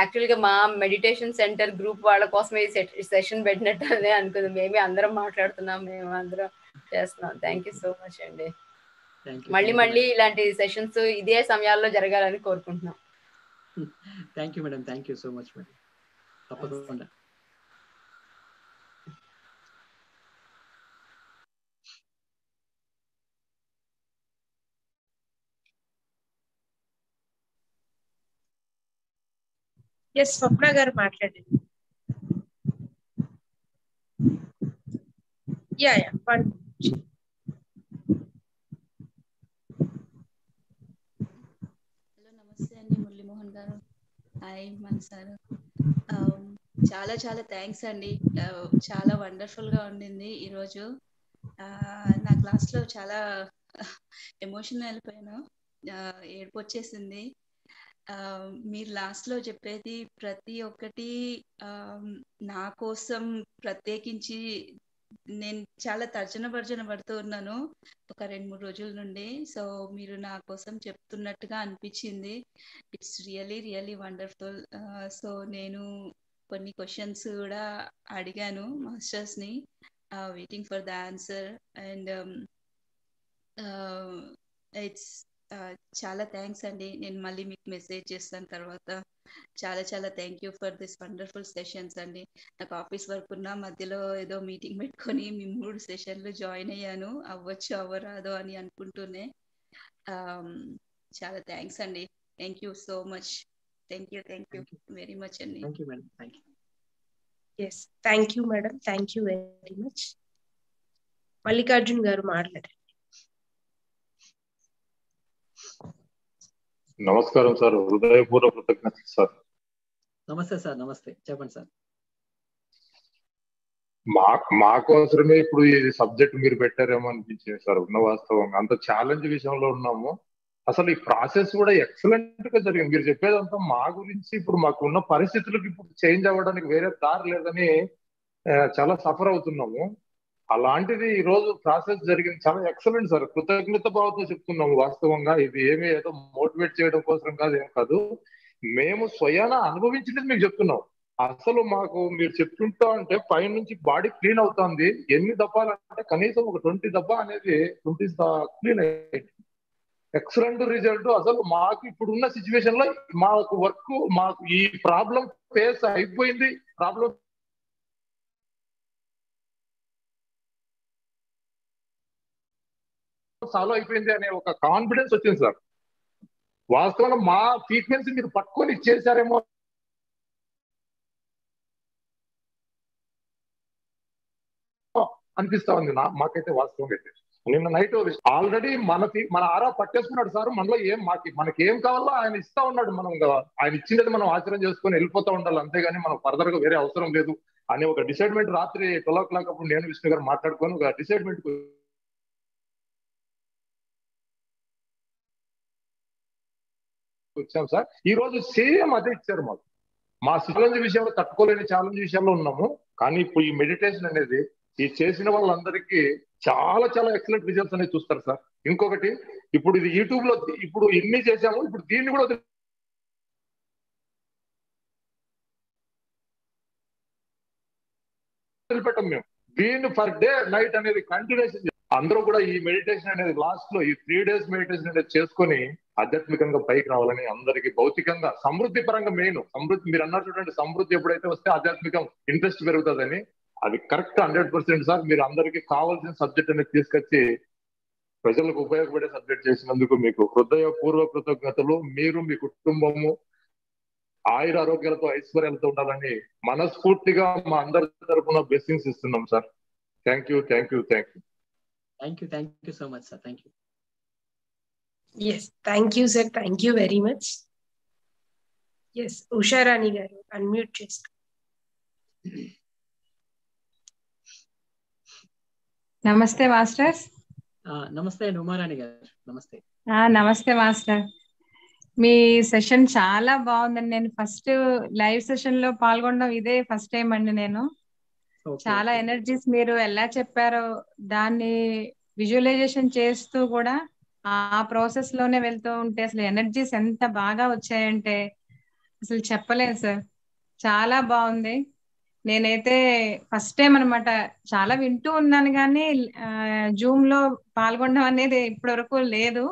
యాక్చువల్గా మా మెడిటేషన్ సెంటర్ గ్రూప్ వాళ్ళ కోసం ఈ సెషన్ పెట్టినట్టు అదే అనుకుంది. మేమే అందరం మాట్లాడుతున్నాం, మేము అందరం చేస్తున్నాం. థ్యాంక్ యూ సో మచ్ అండి, మళ్ళీ మళ్ళీ ఇలాంటి సెషన్స్ ఇదే సమయాల్లో జరగాలని కోరుకుంటున్నాం. Thank you madam, thank you so much madam, తప్పకుండా. ఎస్ స్వప్న గారు మాట్లాడండి. యా యా హలో నమస్తే అండి మురళీ మోహన్ గారు. హాయ్ మనసారు, చాలా చాలా థ్యాంక్స్ అండి, చాలా వండర్ఫుల్ గా ఉండింది ఈరోజు. నా క్లాస్లో చాలా ఎమోషనల్ అయిపోయాను, ఏడుపు వచ్చేసింది. మీరు లాస్ట్లో చెప్పేది ప్రతి ఒక్కటి నా కోసం ప్రత్యేకించి నేను చాలా తర్జన పడుతూ ఉన్నాను ఒక 2-3 రోజుల నుండి. సో మీరు నా కోసం చెప్తున్నట్టుగా అనిపించింది. It's really really wonderful. So నేను కొన్ని క్వశ్చన్స్ కూడా అడిగాను మాస్టర్స్ని, waiting for the answer. And it's చాలా థ్యాంక్స్ అండి, నేను మళ్ళీ మీకు మెసేజ్ చేస్తాను తర్వాత. చాలా చాలా thank you for this wonderful sessions అండి. నాకు ఆఫీస్ వర్క్ ఉన్న మధ్యలో ఏదో మీటింగ్ పెట్టుకొని మీ 3 సెషన్లు జాయిన్ అయ్యాను, అవ్వచ్చు అవ్వరాదో అని అనుకుంటూనే. చాలా థ్యాంక్స్ అండి, thank you so much, thank you very much అండి. Yes thank you madam, thank you very much. Mallikarjun గారు మాట్లాడారు. నమస్కారం సార్, హృదయపూర్వ కృతజ్ఞతలు సార్. నమస్తే సార్, నమస్తే, చెప్పండి సార్. మాకోసమే ఇప్పుడు ఈ సబ్జెక్ట్ మీరు పెట్టారేమో అనిపించింది సార్, ఉన్న వాస్తవంగా అంత ఛాలెంజ్ విషయంలో ఉన్నాము. అసలు ఈ ప్రాసెస్ కూడా ఎక్సలెంట్ గా జరిగింది. మీరు చెప్పేదంతా మా గురించి, ఇప్పుడు మాకు ఉన్న పరిస్థితులకు ఇప్పుడు చేంజ్ అవ్వడానికి వేరే దారి లేదని చాలా సఫర్ అవుతున్నాము. అలాంటిది ఈ రోజు ప్రాసెస్ జరిగింది, చాలా ఎక్సలెంట్ సార్, కృతజ్ఞత భావంతో చెప్తున్నాము. వాస్తవంగా ఇది ఏమి ఏదో మోటివేట్ చేయడం కోసం కాదు, ఏం కాదు, మేము స్వయాన అనుభవించినది మీకు చెప్తున్నాం. అసలు మాకు మీరు చెప్తుంటా అంటే పై నుంచి బాడీ క్లీన్ అవుతుంది. ఎన్ని దప్పాలు అంటే కనీసం ఒక 20 దప్ప అనేది 20 క్లీన్ అయింది. Excellent result. అసలు మాకు ఇప్పుడు ఉన్న సిచ్యువేషన్ లో మాకు వర్క్, మాకు ఈ ప్రాబ్లం ఫేస్ అయిపోయింది. ప్రాబ్లం సాల్వ్ అయిపోయింది అనే ఒక కాన్ఫిడెన్స్ వచ్చింది సార్. వాస్తవంగా మా ఫ్రీక్వెన్సీ మీరు పట్టుకొని ఇచ్చేసారేమో అనిపిస్తా ఉంది మాకైతే. వాస్తవంగా అయితే నిన్న నైట్ ఆల్రెడీ మన ఆరా పట్టేసుకున్నాడు సార్. మనలో మనకేం కావాలో ఆయన ఇస్తా ఉన్నాడు. మనం ఆయన ఇచ్చినది మనం ఆచరణ చేసుకొని వెళ్ళిపోతా ఉండాలి, అంతేగాని మనం ఫర్దర్ గా వేరే అవసరం లేదు అనే ఒక డిసైడ్మెంట్ రాత్రి 12 o'clock అప్పుడు నేను విష్ణు గారు మాట్లాడుకొని ఒక డిసైడ్మెంట్ వచ్చాం సార్. ఈ రోజు సేమ్ అదే ఇచ్చారు మాకు. మా ఛాలెంజ్ విషయంలో, తట్టుకోలేని ఛాలెంజ్ విషయంలో ఉన్నాము, కానీ ఇప్పుడు ఈ మెడిటేషన్ అనేది ఈ చేసిన వాళ్ళందరికీ చాలా చాలా ఎక్సలెంట్ రిజల్ట్స్ అనేది చూస్తారు సార్. ఇంకొకటి, ఇప్పుడు ఇది యూట్యూబ్ లో ఇప్పుడు ఇన్ని చేసాము, ఇప్పుడు దీన్ని కూడా వదిలిపెట్టాం మేము. దీన్ని పర్ డే నైట్ అనేది కంటిన్యూషన్ అందరూ కూడా ఈ మెడిటేషన్ అనేది లాస్ట్ లో ఈ 3 days మెడిటేషన్ అనేది చేసుకొని ఆధ్యాత్మికంగా పైకి రావాలని అందరికీ, భౌతికంగా సమృద్ధి పరంగా మెయిన్ సమృద్ధి. మీరు అన్నారు చూడండి, సమృద్ధి ఎప్పుడైతే వస్తే ఆధ్యాత్మికం ఇంట్రెస్ట్ పెరుగుతుందని, అది కరెక్ట్ 100% సార్. మీరు అందరికీ కావాల్సిన సబ్జెక్ట్ అనేది తీసుకొచ్చి ప్రజలకు ఉపయోగపడే సబ్జెక్ట్ చేసినందుకు మీకు హృదయపూర్వ కృతజ్ఞతలు. మీరు మీ కుటుంబము ఆయుర ఆరోగ్యాలతో ఐశ్వర్యాలతో ఉండాలని మనస్ఫూర్తిగా మా అందరి తరఫున బ్లెస్సింగ్స్ ఇస్తున్నాం sir. Thank you so much sir, thank you. Yes, thank you, sir. Thank you very much. Yes, Usha Rani Garu, unmute yourself. Namaste, Masters. Namaste, Numarani Garu. Namaste. Namaste, Master. My session chala baundani nenu first live session lo palgondam ide first time andi nenu. Chala energies meeru ella chepparu danni visualization chestu kuda aa process lone veltoo unte asalu energies enta baga vachayante asalu cheppalem sir. Chala baundi. నేనైతే first time అన్నమాట, చాలా వింటూ ఉన్నాను కానీ Zoom లో పాల్గొనడం అనేది ఇప్పటి వరకు లేదు.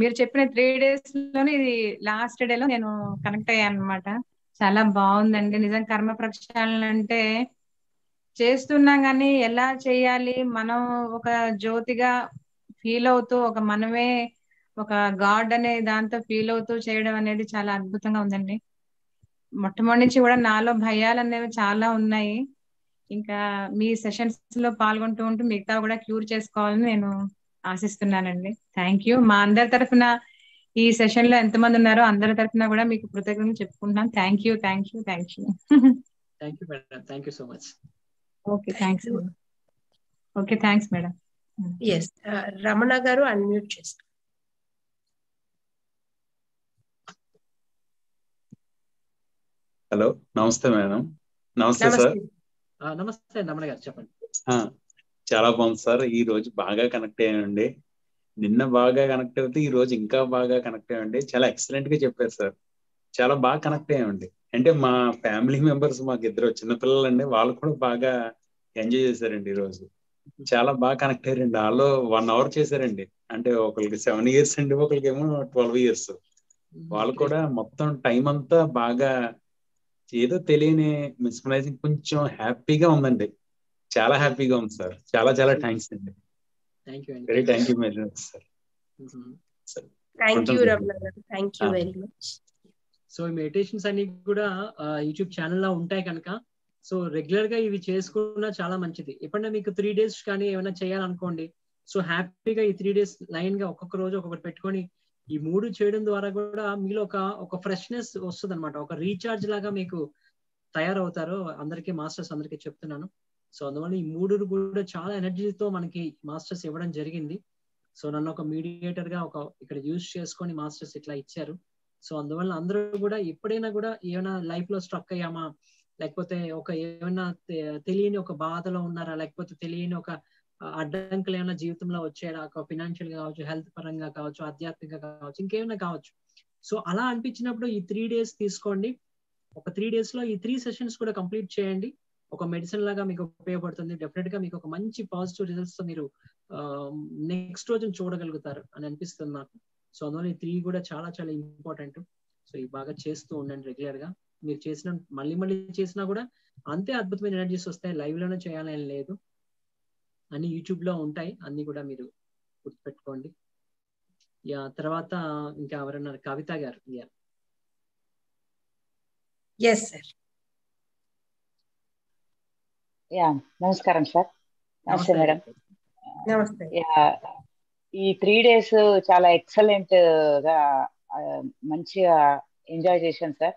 మీరు చెప్పిన 3 days లోనే ఇది లాస్ట్ డే లో నేను కనెక్ట్ అయ్యాను అనమాట. చాలా బాగుందండి. నిజం కర్మ ప్రక్షాళన అంటే చేస్తున్నాం కానీ ఎలా చేయాలి, మనం ఒక జ్యోతిగా ఫీల్ అవుతూ ఒక మనమే ఒక గాడ్ అనే దాంతో ఫీల్ అవుతూ చేయడం అనేది చాలా అద్భుతంగా ఉందండి. మొట్టమొదటి నుంచి కూడా నాలో భయాలు అనేవి చాలా ఉన్నాయి. ఇంకా మీ సెషన్స్ లో పాల్గొంటూ ఉంటూ మిగతా కూడా క్యూర్ చేసుకోవాలని నేను ఆశిస్తున్నానండి. Thank you. మా అందరి తరఫున ఈ సెషన్ లో ఎంతమంది ఉన్నారో అందరి తరఫున కూడా మీకు కృతజ్ఞతలు చెప్పుకుంటున్నాను. Thank you, thank you, thank you, thank you madam. Thank you so much. Okay, thanks. Okay, thanks madam. Yes, Ramana గారు అన్మ్యూట్ చేస్తారు. హలో, నమస్తే మేడం. నమస్తే సార్. నమస్తే రమణ గారు, చెప్పండి. చాలా బాగుంది సార్. ఈ రోజు బాగా కనెక్ట్ అయ్యండి. నిన్న బాగా కనెక్ట్ అవుతే ఈ రోజు ఇంకా బాగా కనెక్ట్ అయ్యండి. చాలా ఎక్సలెంట్ గా చెప్పారు సార్. చాలా బాగా కనెక్ట్ అయ్యండి. అంటే మా ఫ్యామిలీ మెంబర్స్, మాకు ఇద్దరు చిన్నపిల్లలు అండి, వాళ్ళు కూడా బాగా ఎంజాయ్ చేశారండి. ఈ రోజు చాలా బాగా కనెక్ట్ అయ్యారండి. వాళ్ళు 1 hour చేశారండి. అంటే ఒకరికి 7 years అండి, ఒకరికి ఏమో 12 years. వాళ్ళు కూడా మొత్తం టైం అంతా బాగా ఏదో తెలియని మిస్మరైజింగ్ కొంచెం హ్యాపీగా ఉందండి. చాలా హ్యాపీగా ఉంది సార్. చాలా చాలా థ్యాంక్స్ అండి. Very thank you very much sir. Thank you Ramana గారు. Thank you very much. So ఈ మెడిటేషన్స్ అన్ని కూడా యూట్యూబ్ ఛానల్ లో ఉంటాయి కనుక సో రెగ్యులర్ గా ఇవి చేసుకున్నా చాలా మంచిది. ఎప్పుడైనా మీకు 3 days కానీ ఏమైనా చేయాలనుకోండి, సో హ్యాపీగా ఈ 3 days లైన్ గా ఒక్కొక్క రోజు ఒక్కొక్కటి పెట్టుకొని ఈ 3 చేయడం ద్వారా కూడా మీలో ఒక ఫ్రెష్నెస్ వస్తుంది అనమాట. ఒక రీఛార్జ్ లాగా మీకు తయారవుతారు. అందరికీ మాస్టర్స్ అందరికీ చెప్తున్నాను. సో అందువల్ల ఈ 3 కూడా చాలా ఎనర్జీతో మనకి మాస్టర్స్ ఇవ్వడం జరిగింది. సో నన్ను ఒక మీడియేటర్ గా ఒక ఇక్కడ యూజ్ చేసుకొని మాస్టర్స్ ఇట్లా ఇచ్చారు. సో అందువల్ల అందరూ కూడా ఎప్పుడైనా కూడా ఏమైనా లైఫ్ లో స్ట్రక్ అయ్యామా, లేకపోతే ఒక ఏమైనా తెలియని ఒక బాధలో ఉన్నారా, లేకపోతే తెలియని ఒక అడ్డంకులు ఏమైనా జీవితంలో వచ్చేలా, ఫినాన్షియల్ గా కావచ్చు, హెల్త్ పరంగా కావచ్చు, ఆధ్యాత్మికంగా కావచ్చు, ఇంకేమైనా కావచ్చు. సో అలా అనిపించినప్పుడు ఈ 3 days తీసుకోండి. ఒక 3 days లో ఈ 3 sessions కూడా కంప్లీట్ చేయండి. ఒక మెడిసిన్ లాగా మీకు ఉపయోగపడుతుంది. డెఫినెట్ గా మీకు ఒక మంచి పాజిటివ్ రిజల్ట్స్ తో మీరు నెక్స్ట్ రోజు చూడగలుగుతారు అని అనిపిస్తుంది నాకు. సో అందువల్ల ఈ 3 కూడా చాలా చాలా ఇంపార్టెంట్. సో ఇవి బాగా చేస్తూ ఉండండి రెగ్యులర్ గా. మీరు చేసిన మళ్ళీ మళ్ళీ చేసినా కూడా అంతే అద్భుతమైన ఎనర్జీస్ వస్తాయి. లైవ్ లోనే చేయాలని లేదు, అన్ని యూట్యూబ్ లో ఉంటాయి. అన్ని కూడా మీరు గుర్తుపెట్టుకోండి. తర్వాత ఇంకా ఎవరన్నారు? కవిత గారు. నమస్కారం సార్. నమస్తే మేడం. ఈ 3 days చాలా ఎక్సలెంట్ గా మంచిగా ఎంజాయ్ చేశాను సార్.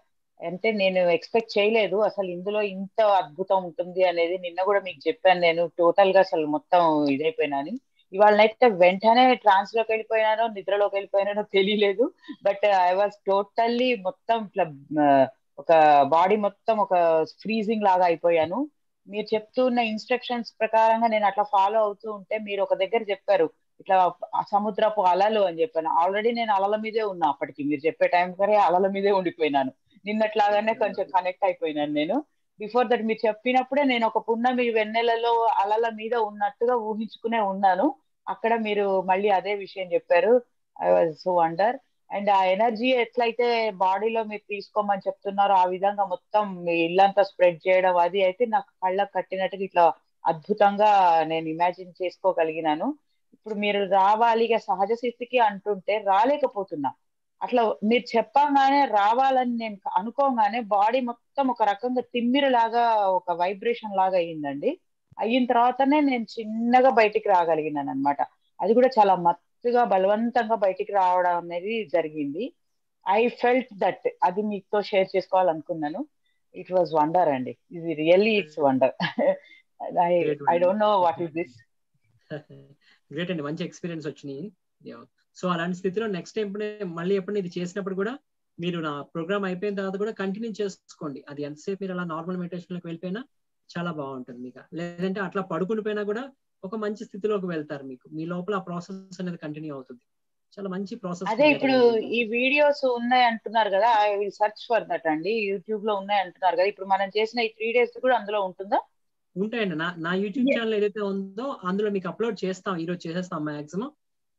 అంటే నేను ఎక్స్పెక్ట్ చేయలేదు అసలు ఇందులో ఇంత అద్భుతం ఉంటుంది అనేది. నిన్న కూడా మీకు చెప్పాను నేను టోటల్ గా అసలు మొత్తం ఇదైపోయినాను. ఇవాళనైతే వెంటనే ట్రాన్స్ లోకి వెళ్ళిపోయినానో నిద్రలోకి వెళ్ళిపోయినానో తెలియలేదు. బట్ ఐ వాజ్ టోటల్లీ మొత్తం ఒక బాడీ మొత్తం ఒక ఫ్రీజింగ్ లాగా అయిపోయాను. మీరు చెప్తున్న ఇన్స్ట్రక్షన్స్ ప్రకారంగా నేను అట్లా ఫాలో అవుతూ ఉంటే, మీరు ఒక దగ్గర చెప్పారు ఇట్లా సముద్రపు అలలు అని చెప్పాను. ఆల్రెడీ నేను అలల మీదే ఉన్నా అప్పటికి, మీరు చెప్పే టైం కరే అలల మీదే ఉండిపోయినాను. నిన్నట్లాగానే కొంచెం కనెక్ట్ అయిపోయినాను నేను. బిఫోర్ దట్ మీరు చెప్పినప్పుడే నేను ఒక పున్నమి వెన్నెలలో అలల మీద ఉన్నట్టుగా ఊహించుకునే ఉన్నాను. అక్కడ మీరు మళ్ళీ అదే విషయం చెప్పారు. I was so wonder. And ఆ ఎనర్జీ ఎట్లయితే బాడీలో మీరు తీసుకోమని చెప్తున్నారో ఆ విధంగా మొత్తం ఇల్లంతా స్ప్రెడ్ చేయడం, అది అయితే నాకు కళ్ళకు కట్టినట్టుగా ఇట్లా అద్భుతంగా నేను ఇమాజిన్ చేసుకోగలిగినాను. ఇప్పుడు మీరు రావాలి సహజ స్థితికి అంటుంటే రాలేకపోతున్నా. అట్లా మీరు చెప్పంగానే రావాలని నేను అనుకోగానే బాడీ మొత్తం ఒక రకంగా తిమ్మిరిలాగా ఒక వైబ్రేషన్ లాగా అయ్యిందండి. అయిన తర్వాతనే నేను చిన్నగా బయటికి రాగలిగినాను అనమాట. అది కూడా చాలా పూర్తిగా బలవంతంగా బయటికి రావడం అనేది జరిగింది. ఐ ఫెల్ట్ దట్, అది మీతో షేర్ చేసుకోవాలనుకున్నాను. ఇట్ వాజ్ వండర్ అండి, ఇది really it's wonder. I don't know what is this. Great అండి, మంచి ఎక్స్పీరియన్స్ వచ్చినాయి. సో అలాంటి స్థితిలో నెక్స్ట్ టైం మళ్ళీ ఎప్పుడైనా ఇది చేసినప్పుడు కూడా మీరు నా ప్రోగ్రామ్ అయిపోయిన తర్వాత కూడా కంటిన్యూ చేసుకోండి. అది ఎంతసేపు మీరు అలా నార్మల్ మెడిటేషన్లోకి వెళ్ళిపోయినా చాలా బాగుంటుంది మీకు. లేదంటే అట్లా పడుకుని పోయినా కూడా ఒక మంచి స్థితిలోకి వెళ్తారు, మీకు మీ లోపల ఆ ప్రాసెస్ అనేది కంటిన్యూ అవుతుంది. చాలా మంచి ప్రాసెస్. అదే ఇప్పుడు ఈ వీడియోస్ ఉన్నాయి అంటున్నారు కదా, I will search for that అండి. యూట్యూబ్ లో ఉన్నాయి అంటున్నారు కదా, ఇప్పుడు మనం చేసిన ఈ 3 days కూడా అందులో ఉంటుందా? ఉంటాయండి, నా యూట్యూబ్ ఛానల్ ఏదైతే ఉందో అందులో మీకు అప్లోడ్ చేస్తాం. ఈ రోజు చేసేస్తాం, మాక్సిమం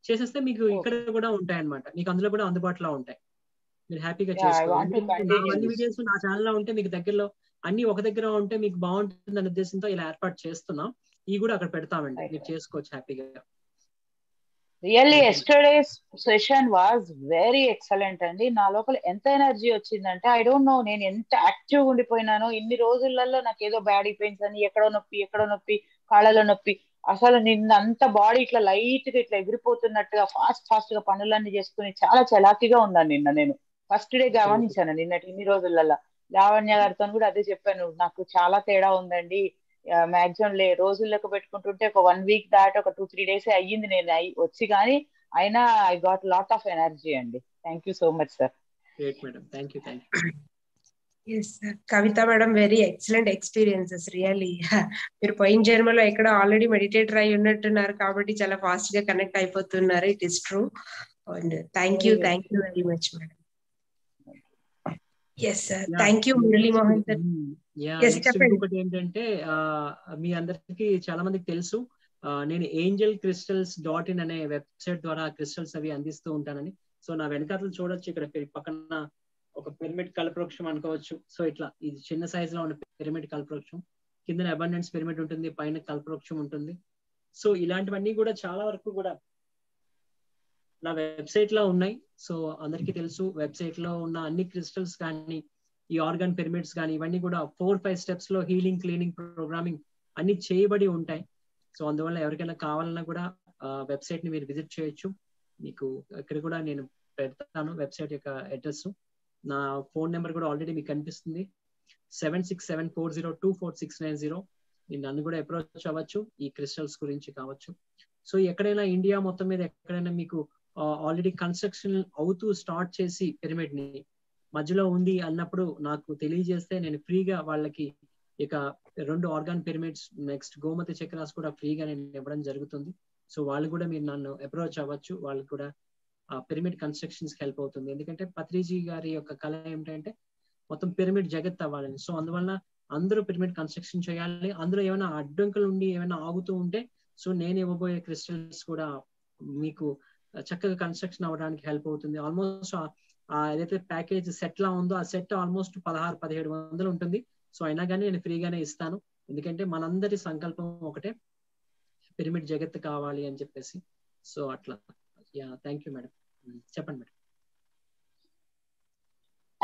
చేసేస్తే మీకు ఇక్కడ కూడా ఉంటాయి అన్నమాట. మీకు అందులో కూడా అందుబాటులో ఉంటాయి, మీరు హ్యాపీగా చేసుకోవచ్చు. నా ఛానల్ లో ఉంటే మీకు దగ్గరలో అన్ని ఒక దగ్గర ఉంటే మీకు బాగుంటుంది అనే ఉద్దేశంతో ఇలా ఏర్పాటు చేస్తున్నాం. ఇవి కూడా అక్కడ పెడతామండి, మీరు చేసుకోవచ్చు హ్యాపీగా. Really yesterday's session was very excellent అండి. నా లోపల ఎంత ఎనర్జీ వచ్చిందంటే ఐ డోంట్ నో, నేను ఎంత యాక్టివ్ ఉండిపోయినానో. ఇన్ని రోజులలో నాకు ఏదో బాడీ పెయిన్స్ అని, ఎక్కడో నొప్పి, కాళ్ళలో నొప్పి. అసలు నిన్న అంత బాడీ ఇట్లా లైట్ గా ఇట్లా ఎగిరిపోతున్నట్టుగా ఫాస్ట్ గా పనులన్నీ చేసుకుని చాలా చలాకీగా ఉన్నాను. నిన్న నేను ఫస్ట్ డే గమనించాను. నిన్నటి ఇన్ని రోజులలో లావణ్య గారితో కూడా అదే చెప్పాను, నాకు చాలా తేడా ఉందండి. మాక్సిమం రోజులకు పెట్టుకుంటుంటే ఒక 1 week దాటి ఒక 2-3 days అయ్యింది నేను వచ్చి, కానీ అయినా I got lot of energy అండి. Thank you so much sir. Yes, Kavitha madam, very excellent experiences really. మీరు పోయిన జన్మలో ఎక్కడ ఆల్రెడీ మెడిటేటర్ అయి ఉన్నట్టున్నారు కాబట్టి చాలా ఫాస్ట్ గా కనెక్ట్ అయిపోతున్నారు. It is true. Thank you very much madam. Yes sir, thank you Murali Mohan sir. ఇంకోటి ఏంటంటే మీ అందరికి చాలా మందికి తెలుసు, నేను angelcrystals.in అనే వెబ్సైట్ ద్వారా క్రిస్టల్స్ అవి అందిస్తూ ఉంటానని. సో నా వెనకాతలు చూడొచ్చు, ఇక్కడ పక్కన ఒక పిరమిడ్ కల్పవృక్షం అనుకోవచ్చు. సో ఇట్లా ఇది చిన్న సైజ్ లో ఉన్న పిరమిడ్ కల్పవృక్షం, కింద అబండెన్స్ పిరమిడ్ ఉంటుంది, పైన కల్పవృక్షం ఉంటుంది. సో ఇలాంటివన్నీ కూడా చాలా వరకు కూడా నా వెబ్సైట్ లో ఉన్నాయి. సో అందరికీ తెలుసు, వెబ్సైట్ లో ఉన్న అన్ని క్రిస్టల్స్ కానీ ఈ ఆర్గాన్ పిరమిడ్స్ కానీ ఇవన్నీ కూడా 4-5 steps లో హీలింగ్, క్లీనింగ్, ప్రోగ్రామింగ్ అన్ని చేయబడి ఉంటాయి. సో అందువల్ల ఎవరికైనా కావాలన్నా కూడా వెబ్సైట్ ని మీరు విజిట్ చేయొచ్చు. మీకు ఇక్కడ కూడా నేను పెడతాను వెబ్సైట్ యొక్క అడ్రస్. నా ఫోన్ నెంబర్ కూడా ఆల్రెడీ మీకు కనిపిస్తుంది, 7674024690. నేను నన్ను కూడా అప్రోచ్ అవ్వచ్చు ఈ క్రిస్టల్స్ గురించి కావచ్చు. సో ఎక్కడైనా ఇండియా మొత్తం మీద ఎక్కడైనా మీకు ఆల్రెడీ కన్స్ట్రక్షన్ అవుతూ స్టార్ట్ చేసి పిరమిడ్ ని మధ్యలో ఉంది అన్నప్పుడు నాకు తెలియజేస్తే నేను ఫ్రీగా వాళ్ళకి ఇక 2 organ pyramids next Gomati chakras కూడా ఫ్రీగా నేను ఇవ్వడం జరుగుతుంది. సో వాళ్ళు కూడా మీరు నన్ను అప్రోచ్ అవ్వచ్చు, వాళ్ళు కూడా పిరమిడ్ కన్స్ట్రక్షన్స్ హెల్ప్ అవుతుంది. ఎందుకంటే పత్రిజీ గారి యొక్క కళ ఏమిటంటే మొత్తం పిరమిడ్ జగత్ అవ్వాలని. సో అందువల్ల అందరూ పిరమిడ్ కన్స్ట్రక్షన్ చేయాలి. అందులో ఏమైనా అడ్డంకులు ఉండి ఏమైనా ఆగుతూ ఉంటే సో నేను ఇవ్వబోయే క్రిస్టల్స్ కూడా మీకు చక్కగా కన్స్ట్రక్షన్ అవ్వడానికి హెల్ప్ అవుతుంది. ఆల్మోస్ట్ ఏదైతే ప్యాకేజ్ సెట్ లా ఉందో ఆ సెట్ ఆల్మోస్ట్ 1600-1700 ఉంటుంది. సో అయినా కానీ నేను ఫ్రీగానే ఇస్తాను, ఎందుకంటే మనందరి సంకల్పం ఒకటే, పిరమిడ్ జగత్ కావాలి అని చెప్పేసి. సో అట్లా థ్యాంక్ యూ మేడం. చెప్పండి మేడం.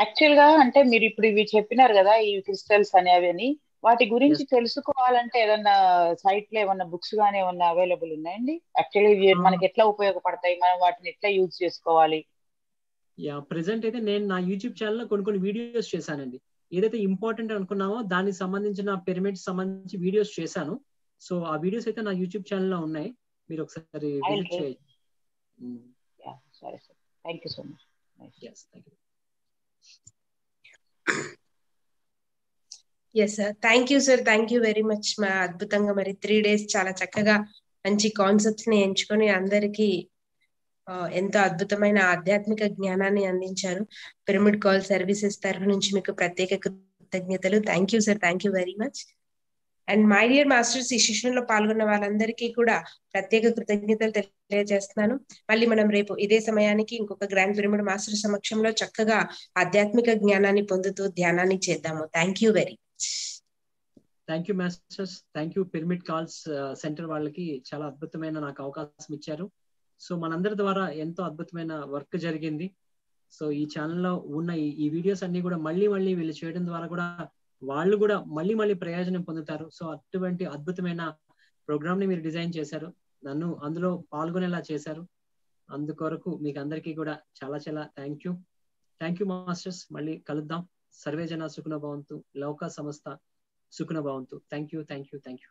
యాక్చువల్ గా అంటే మీరు ఇప్పుడు ఇవి చెప్పినారు కదా ఈ క్రిస్టల్స్ అనేవి అని, వాటి గురించి తెలుసుకోవాలంటే ఏదన్నా సైట్ లో ఏమన్నా బుక్స్ గానీ ఏమన్నా అవైలబుల్ ఉన్నాయండి? యాక్చువల్లీ మనకి ఎట్లా ఉపయోగపడతాయి, మనం వాటిని ఎట్లా యూజ్ చేసుకోవాలి? యా, ప్రెసెంట్ అయితే నేను నా యూట్యూబ్ ఛానల్ లో కొన్ని వీడియోస్ చేశానండి. ఏదైతే ఇంపార్టెంట్ అనుకున్నామో దానికి సంబంధించిన పిరమిడ్స్ సంబంధించి వీడియోస్ చేశాను. సో ఆ వీడియోస్ అయితే నా యూట్యూబ్ ఛానల్ లో ఉన్నాయి, మీరు ఒకసారి విజిట్ చేయొచ్చు. Thank you so much. Yes, thank you. Yes, sir. Thank you, sir. Thank you very much. మా అద్భుతంగా మరి 3 days చాలా చక్కగా మంచి కాన్సెప్ట్స్ ని ఎంచుకొని అందరికీ ఎంతో అద్భుతమైన ఆధ్యాత్మిక జ్ఞానాన్ని అందించారు. పిరమిడ్ కాల్ సర్వీసెస్ తరఫు నుంచి మీకు ప్రత్యేక కృతజ్ఞతలు. Thank you sir, thank you very much. And my dear masters, ఈ సెషన్ లో పాల్గొన్న వాళ్ళందరికీ కూడా ప్రత్యేక కృతజ్ఞతలు తెలియజేస్తున్నాను. మళ్ళీ మనం రేపు ఇదే సమయానికి ఇంకొక గ్రాండ్ పిరమిడ్ మాస్టర్ సమక్షంలో చక్కగా ఆధ్యాత్మిక జ్ఞానాన్ని పొందుతూ ధ్యానాన్ని చేద్దాము. Thank you very much. Thank you masters, thank you pyramid calls centre వాళ్ళకి, చాలా అద్భుతమైన నాకు అవకాశం ఇచ్చారు. సో మనందరి ద్వారా ఎంతో అద్భుతమైన వర్క్ జరిగింది. సో ఈ ఛానల్లో ఉన్న ఈ వీడియోస్ అన్ని కూడా మళ్ళీ వీళ్ళు చేయడం ద్వారా కూడా వాళ్ళు కూడా మళ్ళీ ప్రయోజనం పొందుతారు. సో అటువంటి అద్భుతమైన ప్రోగ్రామ్ ని మీరు డిజైన్ చేశారు, నన్ను అందులో పాల్గొనేలా చేశారు. అందుకొరకు మీకు అందరికీ కూడా చాలా చాలా thank you. Thank you masters. మళ్ళీ కలుద్దాం. సర్వేజన సుఖనభవంతు, లోక సమస్త సుఖనభవంతు. Thank you.